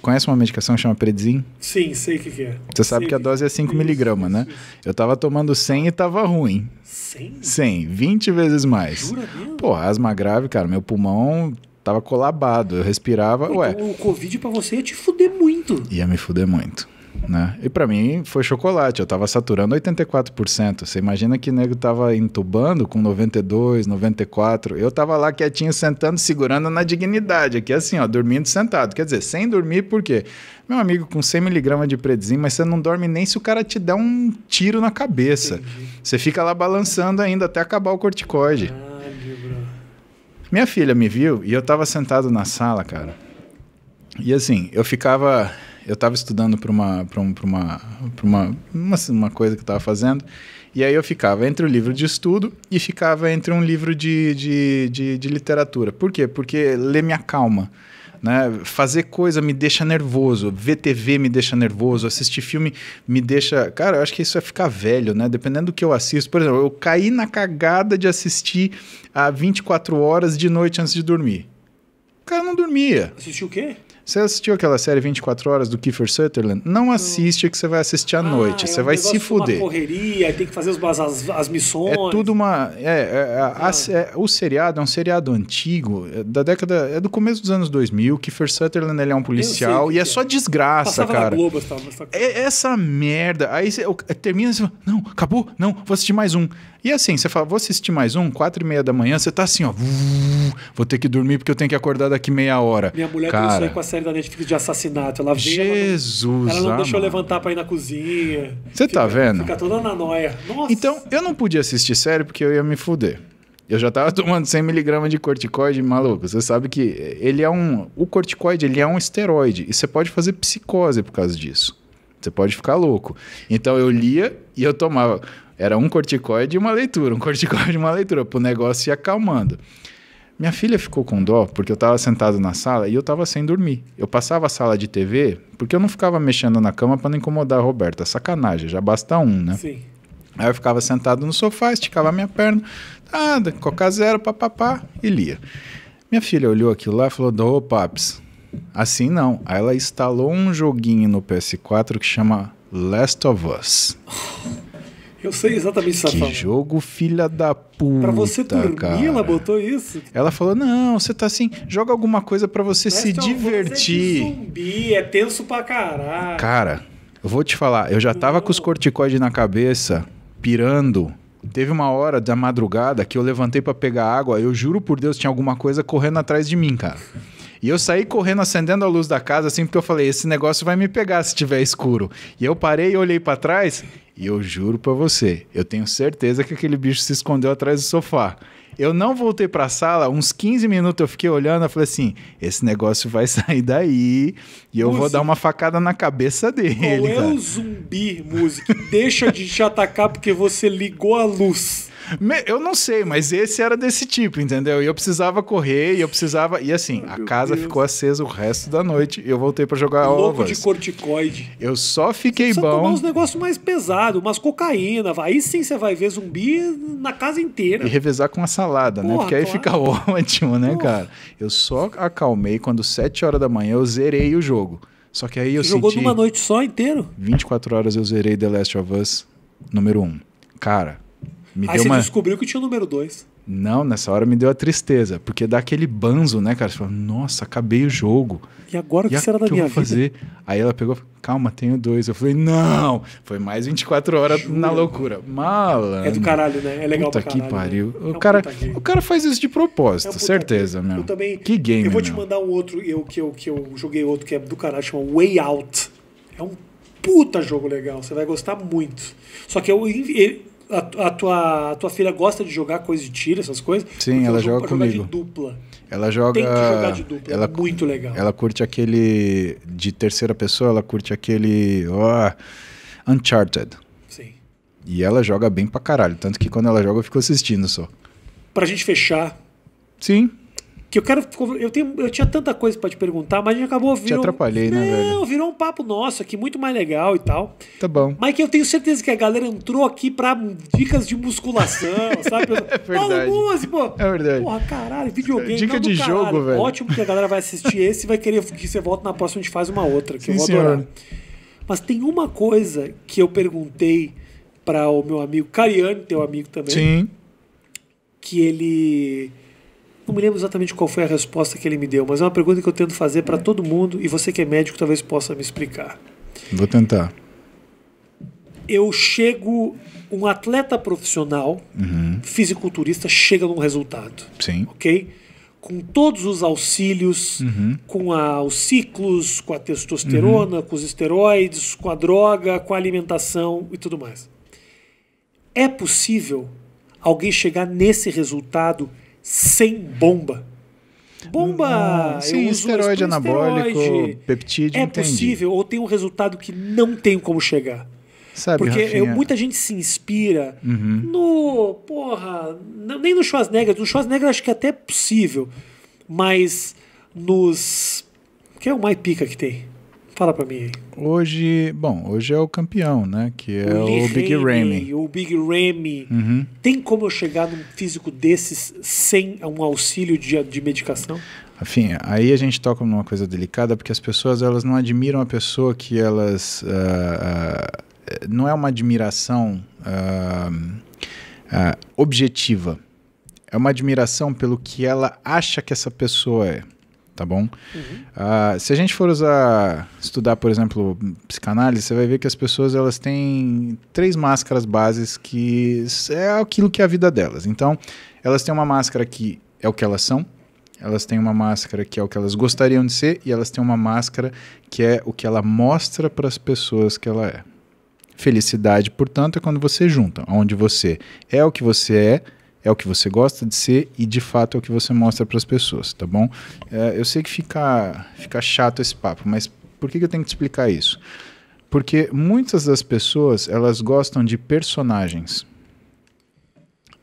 Conhece uma medicação que chama Predizin? Sim, sei o que é. Você sabe que a dose é 5 mg, né? Eu tava tomando 100 e tava ruim. 100? 100, 20 vezes mais. Jura mesmo? Pô, asma grave, cara, meu pulmão tava colabado, eu respirava, ué. Então o Covid pra você ia te fuder muito. Ia me fuder muito, né? E pra mim foi chocolate, eu tava saturando 84%. Você imagina que nego tava entubando com 92, 94. Eu tava lá quietinho, sentando, segurando na dignidade, aqui assim, ó, dormindo sentado. Quer dizer, sem dormir, por quê? Meu amigo, com 100 mg de predizin, mas você não dorme nem se o cara te der um tiro na cabeça. Entendi. Você fica lá balançando ainda até acabar o corticoide. Minha filha me viu e eu tava sentado na sala, cara. E assim, eu estava estudando para uma coisa que eu estava fazendo, e aí eu ficava entre o livro de estudo e ficava entre um livro de literatura. Por quê? Porque ler me acalma, né? Fazer coisa me deixa nervoso, ver TV me deixa nervoso, assistir filme me deixa... Cara, eu acho que isso é ficar velho, né? Dependendo do que eu assisto. Por exemplo, eu caí na cagada de assistir a 24 horas de noite antes de dormir. O cara não dormia. Assistiu o quê? Você assistiu aquela série 24 horas do Kiefer Sutherland? Não assiste, que você vai assistir à noite. Você vai se fuder. É uma correria, tem que fazer as missões. É tudo uma... O seriado é um seriado antigo, da década... É do começo dos anos 2000. Kiefer Sutherland, ele é um policial e é só desgraça, cara. Globo, essa merda. Aí você termina e você fala, não, acabou? Não, vou assistir mais um. E assim, você fala, vou assistir mais um, 4:30 da manhã, você tá assim, ó... Vou ter que dormir porque eu tenho que acordar daqui meia hora. Minha mulher começou aí com a série da Netflix de assassinato. Ela veio, Jesus, ela não deixou eu levantar pra ir na cozinha. Você tá vendo? Fica toda na noia. Nossa. Então, eu não podia assistir série porque eu ia me fuder. Eu já tava tomando 100 mg de corticoide, maluco. Você sabe que ele é um... O corticoide, ele é um esteroide. E você pode fazer psicose por causa disso. Você pode ficar louco. Então, eu lia e eu tomava... Era um corticoide e uma leitura. Um corticoide e uma leitura. Pro negócio ir acalmando. Minha filha ficou com dó, porque eu estava sentado na sala e eu estava sem dormir. Eu passava a sala de TV, porque eu não ficava mexendo na cama para não incomodar a Roberta. Sacanagem, já basta um, né? Sim. Aí eu ficava sentado no sofá, esticava a minha perna, nada, coca zero, papapá, e lia. Minha filha olhou aquilo lá e falou, ô paps, assim não. Aí ela instalou um joguinho no PS4 que chama Last of Us. Eu sei exatamente isso. Que jogo filha da puta, pra você dormir, cara. Ela botou isso? Ela falou, não, você tá assim, joga alguma coisa pra você se divertir. É de zumbi, é tenso pra caralho. Cara, eu vou te falar, eu já tava com os corticoides na cabeça, pirando. Teve uma hora da madrugada que eu levantei pra pegar água, eu juro por Deus, tinha alguma coisa correndo atrás de mim, cara. E eu saí correndo, acendendo a luz da casa, assim, porque eu falei, esse negócio vai me pegar se tiver escuro. E eu parei e olhei pra trás, e eu juro pra você, eu tenho certeza que aquele bicho se escondeu atrás do sofá. Eu não voltei pra sala, uns 15 minutos eu fiquei olhando, eu falei assim, esse negócio vai sair daí, e eu vou dar uma facada na cabeça dele. Qual é o zumbi, Muzy, que deixa de te atacar porque você ligou a luz? Eu não sei, mas esse era desse tipo, entendeu? E eu precisava correr, e eu precisava... E assim, a casa ficou acesa o resto da noite, e eu voltei pra jogar ovas. Louco de corticoide. Eu só fiquei bom... Você tomar uns negócios mais pesados, umas cocaína, aí sim você vai ver zumbi na casa inteira. E revezar com uma salada, porra, né? Porque aí fica ótimo, né, cara? Eu só acalmei quando 7h eu zerei o jogo. Só que aí eu senti... Jogou numa noite só inteiro? 24 horas eu zerei The Last of Us número 1. Cara, me deu uma... Aí você descobriu que tinha o número 2. Não, nessa hora me deu a tristeza. Porque dá aquele banzo, né, cara? Você fala, nossa, acabei o jogo. E agora o que será da minha vida? Fazer? Aí ela pegou, calma, tenho 2. Eu falei, não! Foi mais 24 horas na loucura. Malandro. É do caralho, né? É legal pra caralho. Puta que pariu. Né? O cara faz isso de propósito, certeza, meu. Eu também... Que game, eu vou te mandar um outro, que eu joguei outro que é do caralho, chama Way Out. É um puta jogo legal. Você vai gostar muito. Só que eu... A tua filha gosta de jogar coisa de tiro, essas coisas? Sim, ela joga comigo. De dupla. Ela joga... Tem que jogar de dupla, ela, é muito legal. Ela curte aquele... De terceira pessoa, ela curte aquele... Uncharted. Sim. E ela joga bem pra caralho. Tanto que quando ela joga, eu fico assistindo só. Pra gente fechar... Sim. Que eu quero... Eu tinha tanta coisa pra te perguntar, mas a gente acabou... Te atrapalhei, né, velho? Não, virou um papo nosso aqui, muito mais legal e tal. Tá bom. Mas que eu tenho certeza que a galera entrou aqui pra dicas de musculação, sabe? É verdade. Paulo Muzy, pô. É verdade. Porra, caralho, videogame. Dica de jogo, velho. Ótimo que a galera vai assistir esse e vai querer que você volte na próxima, a gente faz uma outra, que sim, eu vou adorar. Senhor. Mas tem uma coisa que eu perguntei pra o meu amigo Cariani, teu amigo também. Sim. Que ele... Não me lembro exatamente qual foi a resposta que ele me deu, mas é uma pergunta que eu tento fazer para todo mundo e você que é médico talvez possa me explicar. Vou tentar. Eu chego... Um atleta profissional, fisiculturista, chega num resultado. Sim. Ok? Com todos os auxílios, com os ciclos, com a testosterona, com os esteroides, com a droga, com a alimentação e tudo mais. É possível alguém chegar nesse resultado... Sem bomba. Bomba! Sim, esteroide anabólico, peptídeo, é possível, ou tem um resultado que não tem como chegar. Sabe, porque muita gente se inspira no... Porra, nem no Schwarzenegger. No Schwarzenegger acho que até é possível, mas nos... Quem é o mais pica que tem? Fala pra mim aí. Hoje, bom, hoje é o campeão, né? Que é o Big Ramy. O Big Ramy. Tem como eu chegar num físico desses sem um auxílio de medicação? Rafinha, aí a gente toca numa coisa delicada, porque as pessoas, elas não admiram a pessoa que elas... não é uma admiração objetiva. É uma admiração pelo que ela acha que essa pessoa é. Tá bom? Se a gente for estudar, por exemplo, psicanálise, você vai ver que as pessoas, elas têm 3 máscaras bases que é aquilo que é a vida delas. Então, elas têm uma máscara que é o que elas são, elas têm uma máscara que é o que elas gostariam de ser e elas têm uma máscara que é o que ela mostra para as pessoas que ela é. Felicidade, portanto, é quando você junta, onde você é o que você é o que você gosta de ser e, de fato, é o que você mostra para as pessoas, tá bom? Eu sei que fica chato esse papo, mas por que eu tenho que te explicar isso? Porque muitas das pessoas, elas gostam de personagens.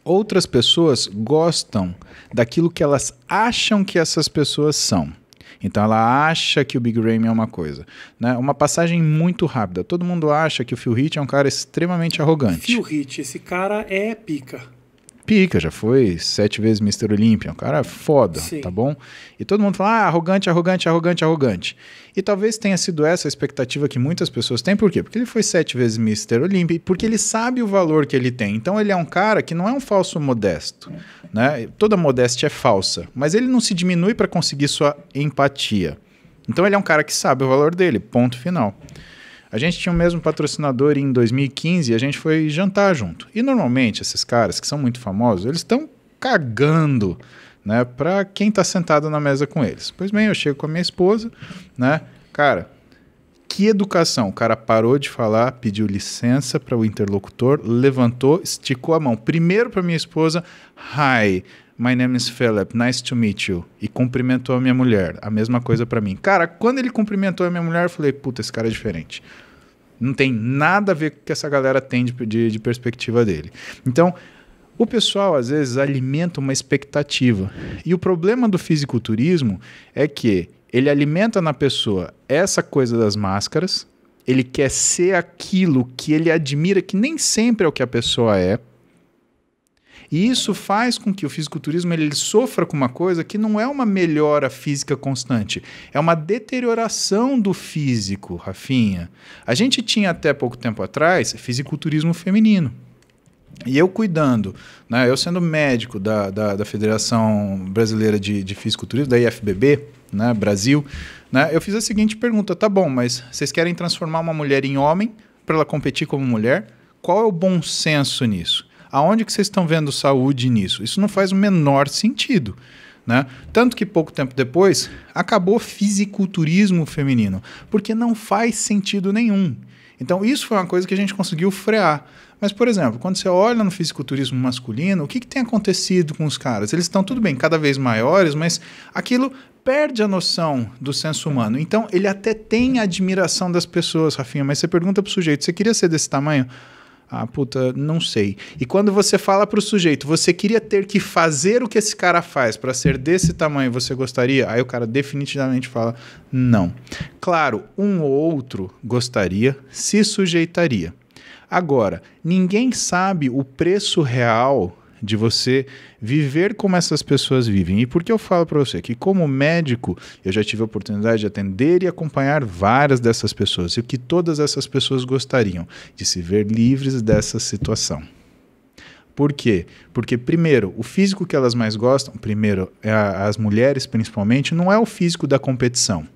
Outras pessoas gostam daquilo que elas acham que essas pessoas são. Então ela acha que o Big Ramy é uma coisa, né? Uma passagem muito rápida. Todo mundo acha que o Phil Heath é um cara extremamente arrogante. Phil Heath, esse cara é pica. Pica, já foi 7 vezes Mr. Olympia, um cara foda, sim, tá bom? E todo mundo fala, arrogante, arrogante, arrogante, arrogante. E talvez tenha sido essa a expectativa que muitas pessoas têm, por quê? Porque ele foi 7 vezes Mr. Olympia, porque ele sabe o valor que ele tem. Então ele é um cara que não é um falso modesto, né? Toda modéstia é falsa, mas ele não se diminui para conseguir sua empatia. Então ele é um cara que sabe o valor dele, ponto final. A gente tinha o mesmo patrocinador em 2015 e a gente foi jantar junto. E normalmente esses caras que são muito famosos, eles estão cagando, né, para quem está sentado na mesa com eles. Pois bem, eu chego com a minha esposa, né, cara, que educação. O cara parou de falar, pediu licença para o interlocutor, levantou, esticou a mão. Primeiro para minha esposa, hi, my name is Philip, nice to meet you. E cumprimentou a minha mulher, a mesma coisa para mim. Cara, quando ele cumprimentou a minha mulher, eu falei, puta, esse cara é diferente. Não tem nada a ver com o que essa galera tem de perspectiva dele. Então, O pessoal, às vezes, alimenta uma expectativa. E o problema do fisiculturismo é que ele alimenta na pessoa essa coisa das máscaras, ele quer ser aquilo que ele admira, que nem sempre é o que a pessoa é. E isso faz com que o fisiculturismo ele sofra com uma coisa que não é uma melhora física constante. É uma deterioração do físico, Rafinha. A gente tinha até pouco tempo atrás fisiculturismo feminino. E eu cuidando, né, eu sendo médico da Federação Brasileira de Fisiculturismo, da IFBB, né, Brasil, né, eu fiz a seguinte pergunta: tá bom, mas vocês querem transformar uma mulher em homem para ela competir como mulher? Qual é o bom senso nisso? Aonde que vocês estão vendo saúde nisso? Isso não faz o menor sentido, né? Tanto que pouco tempo depois acabou fisiculturismo feminino, porque não faz sentido nenhum. Então isso foi uma coisa que a gente conseguiu frear. Mas, por exemplo, quando você olha no fisiculturismo masculino, o que tem acontecido com os caras? Eles estão, tudo bem, cada vez maiores, mas aquilo perde a noção do senso humano. Então, ele até tem a admiração das pessoas, Rafinha, mas você pergunta pro sujeito, você queria ser desse tamanho? Ah, puta, não sei. E quando você fala pro sujeito, você queria ter que fazer o que esse cara faz para ser desse tamanho, você gostaria? Aí o cara definitivamente fala, não. Claro, um ou outro gostaria, se sujeitaria. Agora, ninguém sabe o preço real de você viver como essas pessoas vivem. E por que eu falo para você que, como médico, eu já tive a oportunidade de atender e acompanhar várias dessas pessoas, e o que todas essas pessoas gostariam de se ver livres dessa situação. Por quê? Porque, primeiro, o físico que elas mais gostam, primeiro, as mulheres principalmente, não é o físico da competição.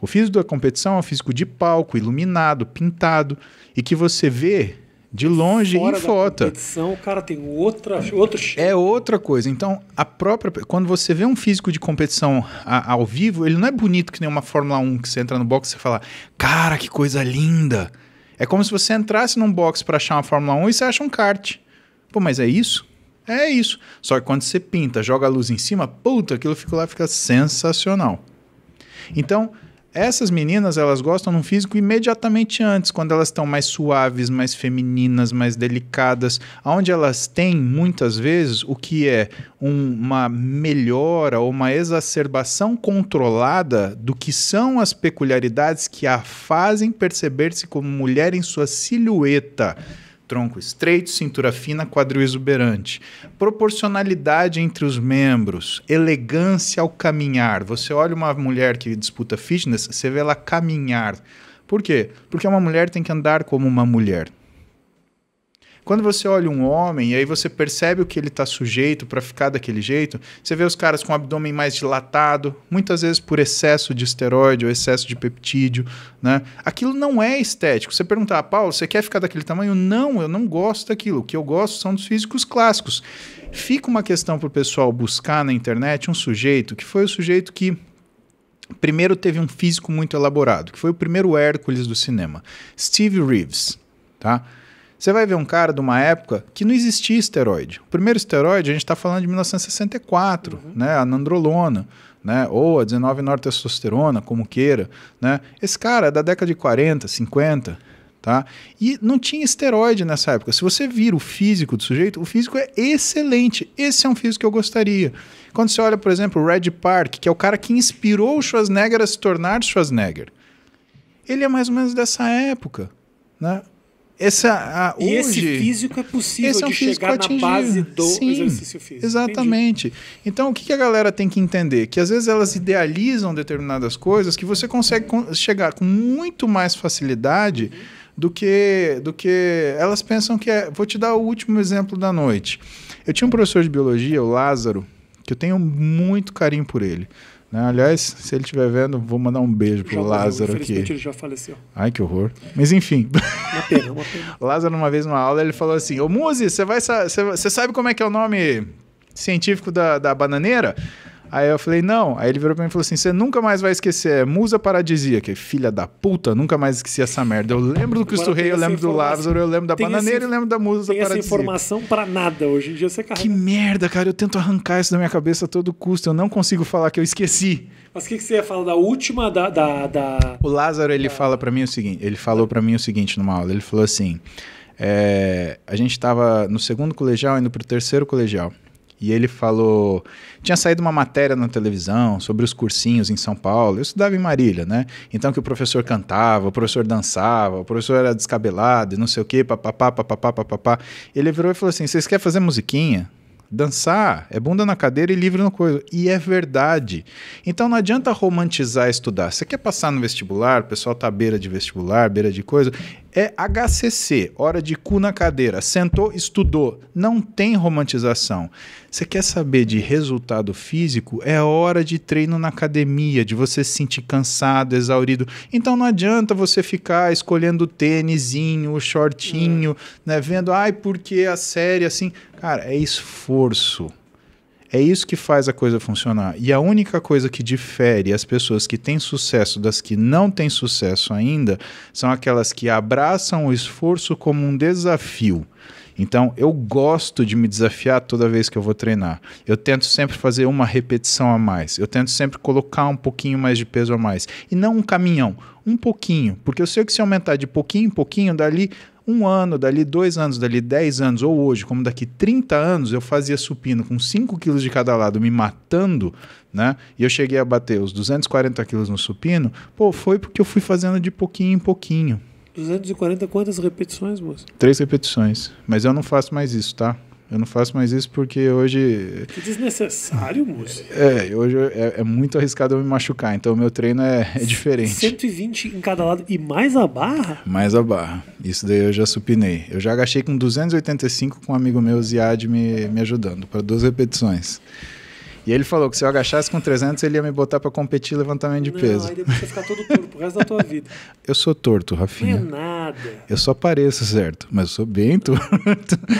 O físico da competição é um físico de palco, iluminado, pintado, e que você vê de longe em foto. O cara tem outro cheiro. É outra coisa. Então, a própria, quando você vê um físico de competição ao vivo, ele não é bonito que nem uma Fórmula 1 que você entra no box e você fala, cara, que coisa linda. É como se você entrasse num box para achar uma Fórmula 1 e você acha um kart. Pô, mas é isso? É isso. Só que quando você pinta, joga a luz em cima, puta, aquilo fica lá, fica sensacional. Então, essas meninas, elas gostam de um físico imediatamente antes, quando elas estão mais suaves, mais femininas, mais delicadas, onde elas têm, muitas vezes, o que é uma melhora ou uma exacerbação controlada do que são as peculiaridades que a fazem perceber-se como mulher em sua silhueta. Tronco estreito, cintura fina, quadril exuberante. Proporcionalidade entre os membros. Elegância ao caminhar. Você olha uma mulher que disputa fitness, você vê ela caminhar. Por quê? Porque uma mulher tem que andar como uma mulher. Quando você olha um homem e aí você percebe o que ele está sujeito para ficar daquele jeito, você vê os caras com o abdômen mais dilatado, muitas vezes por excesso de esteroide ou excesso de peptídeo, né? Aquilo não é estético. Você perguntar, Paulo, você quer ficar daquele tamanho? Não, eu não gosto daquilo. O que eu gosto são dos físicos clássicos. Fica uma questão para o pessoal buscar na internet um sujeito que foi o sujeito que primeiro teve um físico muito elaborado, que foi o primeiro Hércules do cinema, Steve Reeves, tá? Você vai ver um cara de uma época que não existia esteroide. O primeiro esteroide, a gente está falando de 1964, né? A nandrolona, né? Ou a 19-nortestosterona, como queira, né? Esse cara é da década de 40, 50, tá? E não tinha esteroide nessa época. Se você vira o físico do sujeito, o físico é excelente. Esse é um físico que eu gostaria. Quando você olha, por exemplo, o Red Park, que é o cara que inspirou o Schwarzenegger a se tornar Schwarzenegger. Ele é mais ou menos dessa época, né? Hoje, esse físico é possível esse é um de físico chegar atingir. Na base do Sim, exercício físico. Exatamente. Entendi. Então, o que a galera tem que entender? Que às vezes elas idealizam determinadas coisas que você consegue chegar com muito mais facilidade do que elas pensam que é. Vou te dar o último exemplo da noite. Eu tinha um professor de biologia, o Lázaro, que eu tenho muito carinho por ele. Aliás, se ele estiver vendo, vou mandar um beijo pro Lázaro aqui. Ele já faleceu. Ai, que horror. Mas enfim. Uma pena, uma pena. Lázaro, uma vez numa aula, ele falou assim, ô Muzy, você sabe como é que é o nome científico da bananeira? Aí eu falei, não. Aí ele virou pra mim e falou assim, você nunca mais vai esquecer, é Musa paradisiaca. Filha da puta, nunca mais esqueci essa merda. Eu lembro do Cristo Rei, eu lembro do Lázaro, eu lembro da bananeira e eu lembro da Musa paradisiaca. Tem essa informação pra nada hoje em dia, você carrega. Que merda, cara, eu tento arrancar isso da minha cabeça a todo custo, eu não consigo falar que eu esqueci. Mas o que você ia falar da última O Lázaro, ele falou pra mim o seguinte numa aula, ele falou assim, a gente estava no segundo colegial, indo para o terceiro colegial. E ele falou... Tinha saído uma matéria na televisão sobre os cursinhos em São Paulo. Eu estudava em Marília, né? Então que o professor cantava, o professor dançava, o professor era descabelado e não sei o quê, papapá, papapá, papapá. Ele virou e falou assim, vocês querem fazer musiquinha? Dançar é bunda na cadeira e livre no coisa. E é verdade. Então não adianta romantizar estudar. Você quer passar no vestibular, o pessoal tá à beira de vestibular, beira de coisa... É HCC, hora de cu na cadeira. Sentou, estudou. Não tem romantização. Você quer saber de resultado físico? É hora de treino na academia, de você se sentir cansado, exaurido. Então não adianta você ficar escolhendo o tênisinho, o shortinho, né? Vendo, ai, porque a série assim... Cara, é esforço. É isso que faz a coisa funcionar. E a única coisa que difere as pessoas que têm sucesso das que não têm sucesso ainda são aquelas que abraçam o esforço como um desafio. Então, eu gosto de me desafiar toda vez que eu vou treinar. Eu tento sempre fazer uma repetição a mais. Eu tento sempre colocar um pouquinho mais de peso a mais. E não um caminhão, um pouquinho. Porque eu sei que se aumentar de pouquinho em pouquinho, dali... um ano, dali 2 anos, dali 10 anos, ou hoje, como daqui 30 anos, eu fazia supino com 5 quilos de cada lado, me matando, né? E eu cheguei a bater os 240 quilos no supino, pô, foi porque eu fui fazendo de pouquinho em pouquinho. 240 quantas repetições, moço? 3 repetições, mas eu não faço mais isso, tá? Eu não faço mais isso porque hoje... Que desnecessário, moço. Hoje é muito arriscado eu me machucar, então o meu treino é diferente. 120 em cada lado e mais a barra? Mais a barra. Isso daí eu já supinei. Eu já agachei com 285 com um amigo meu, Ziad, me ajudando para 2 repetições. E ele falou que se eu agachasse com 300, ele ia me botar pra competir levantamento de peso. Aí depois você ficar todo torto pro resto da tua vida. Eu sou torto, Rafinha. Não é nada. Eu só pareço, certo? Mas eu sou bem torto.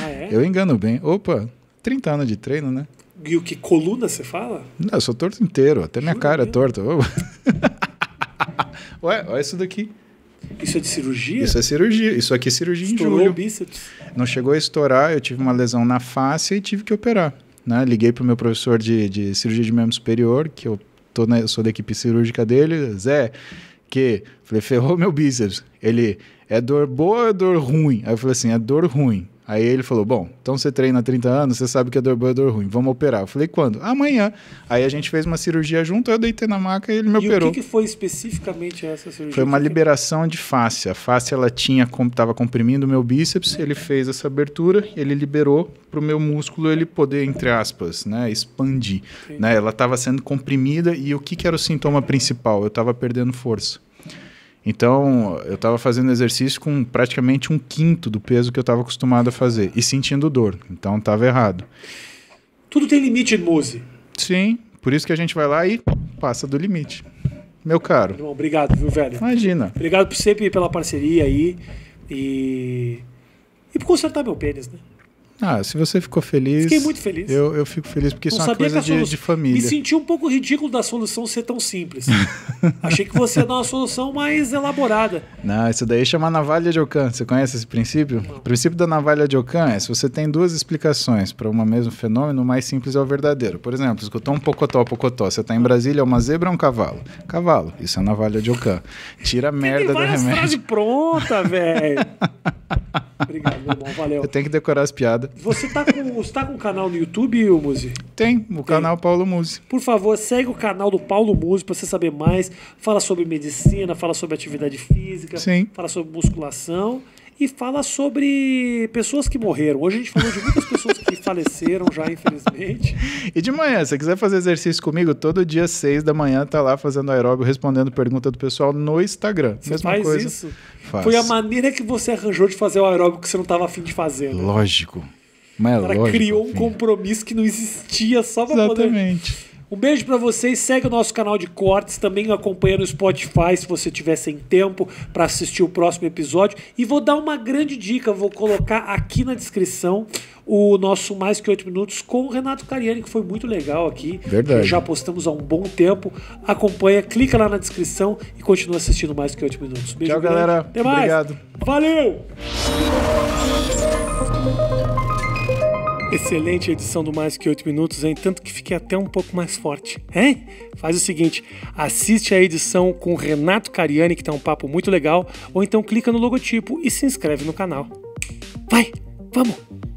Ah, é? Eu engano bem. Opa, 30 anos de treino, né? E o que? Coluna você fala? Não, eu sou torto inteiro. Até minha cara é torta. Ué, olha isso daqui. Isso é de cirurgia? Isso é cirurgia. Isso aqui é cirurgia em julho. Estourou o bíceps? Não chegou a estourar. Eu tive uma lesão na face e tive que operar. Né? Liguei para o meu professor de cirurgia de membro superior, que eu sou da equipe cirúrgica dele, Zé, falei, ferrou meu bíceps. Ele, é dor boa ou é dor ruim? Aí eu falei assim, é dor ruim. Aí ele falou, bom, então você treina há 30 anos, você sabe que é dor boa ou é dor ruim, vamos operar. Eu falei, quando? Amanhã. Aí a gente fez uma cirurgia junto, eu deitei na maca e ele me operou. E o que foi especificamente essa cirurgia? Foi uma liberação de face. A face, ela estava comprimindo o meu bíceps, ele fez essa abertura, ele liberou para o meu músculo ele poder, entre aspas, né, expandir. Né? Ela estava sendo comprimida e o que era o sintoma principal? Eu estava perdendo força. Então, eu estava fazendo exercício com praticamente 1/5 do peso que eu estava acostumado a fazer. E sentindo dor. Então, estava errado. Tudo tem limite, Muzy. Sim. Por isso que a gente vai lá e passa do limite. Meu caro. Irmão, obrigado, viu, velho? Imagina. Obrigado por sempre pela parceria aí. E por consertar meu pênis, né? Ah, se você ficou feliz... Fiquei muito feliz. Eu fico feliz porque isso é uma coisa de família. Me senti um pouco ridículo da solução ser tão simples. Achei que você ia dar uma solução mais elaborada. Não, isso daí chama navalha de Ockham. Você conhece esse princípio? Não. O princípio da navalha de Ockham é se você tem 2 explicações para um mesmo fenômeno, o mais simples é o verdadeiro. Por exemplo, escutou um pocotó. Você está em Brasília, é uma zebra ou um cavalo? Cavalo. Isso é navalha de Ockham. Tira a merda do remédio. Tem várias frases prontas, velho. Obrigado, meu irmão. Valeu. Eu tenho que decorar as piadas. Você tá com um canal no YouTube, Muzy? Tem, canal Paulo Muzy. Por favor, segue o canal do Paulo Muzy para você saber mais. Fala sobre medicina, fala sobre atividade física, sim, fala sobre musculação e fala sobre pessoas que morreram. Hoje a gente falou de muitas pessoas que faleceram já, infelizmente. E de manhã, se você quiser fazer exercício comigo, todo dia 6 da manhã tá lá fazendo aeróbio, respondendo pergunta do pessoal no Instagram. Você mesma faz coisa. Isso? Faz. Foi a maneira que você arranjou de fazer o aeróbio que você não estava afim de fazer. Né? Lógico. Mas o cara lógico, criou um compromisso que não existia só para poder... Exatamente. Um beijo pra vocês, segue o nosso canal de cortes, também acompanha no Spotify se você tiver sem tempo pra assistir o próximo episódio. E vou dar uma grande dica, vou colocar aqui na descrição o nosso Mais que 8 Minutos com o Renato Cariani, que foi muito legal aqui. Verdade. Já postamos há um bom tempo. Acompanha, clica lá na descrição e continua assistindo Mais que 8 Minutos. Beijo, tchau, grande. Galera. Até mais. Obrigado. Valeu! Excelente edição do Mais que 8 Minutos, hein? Tanto que fiquei até um pouco mais forte, hein? Faz o seguinte, assiste a edição com o Renato Cariani, que tá um papo muito legal, ou então clica no logotipo e se inscreve no canal. Vai, vamos.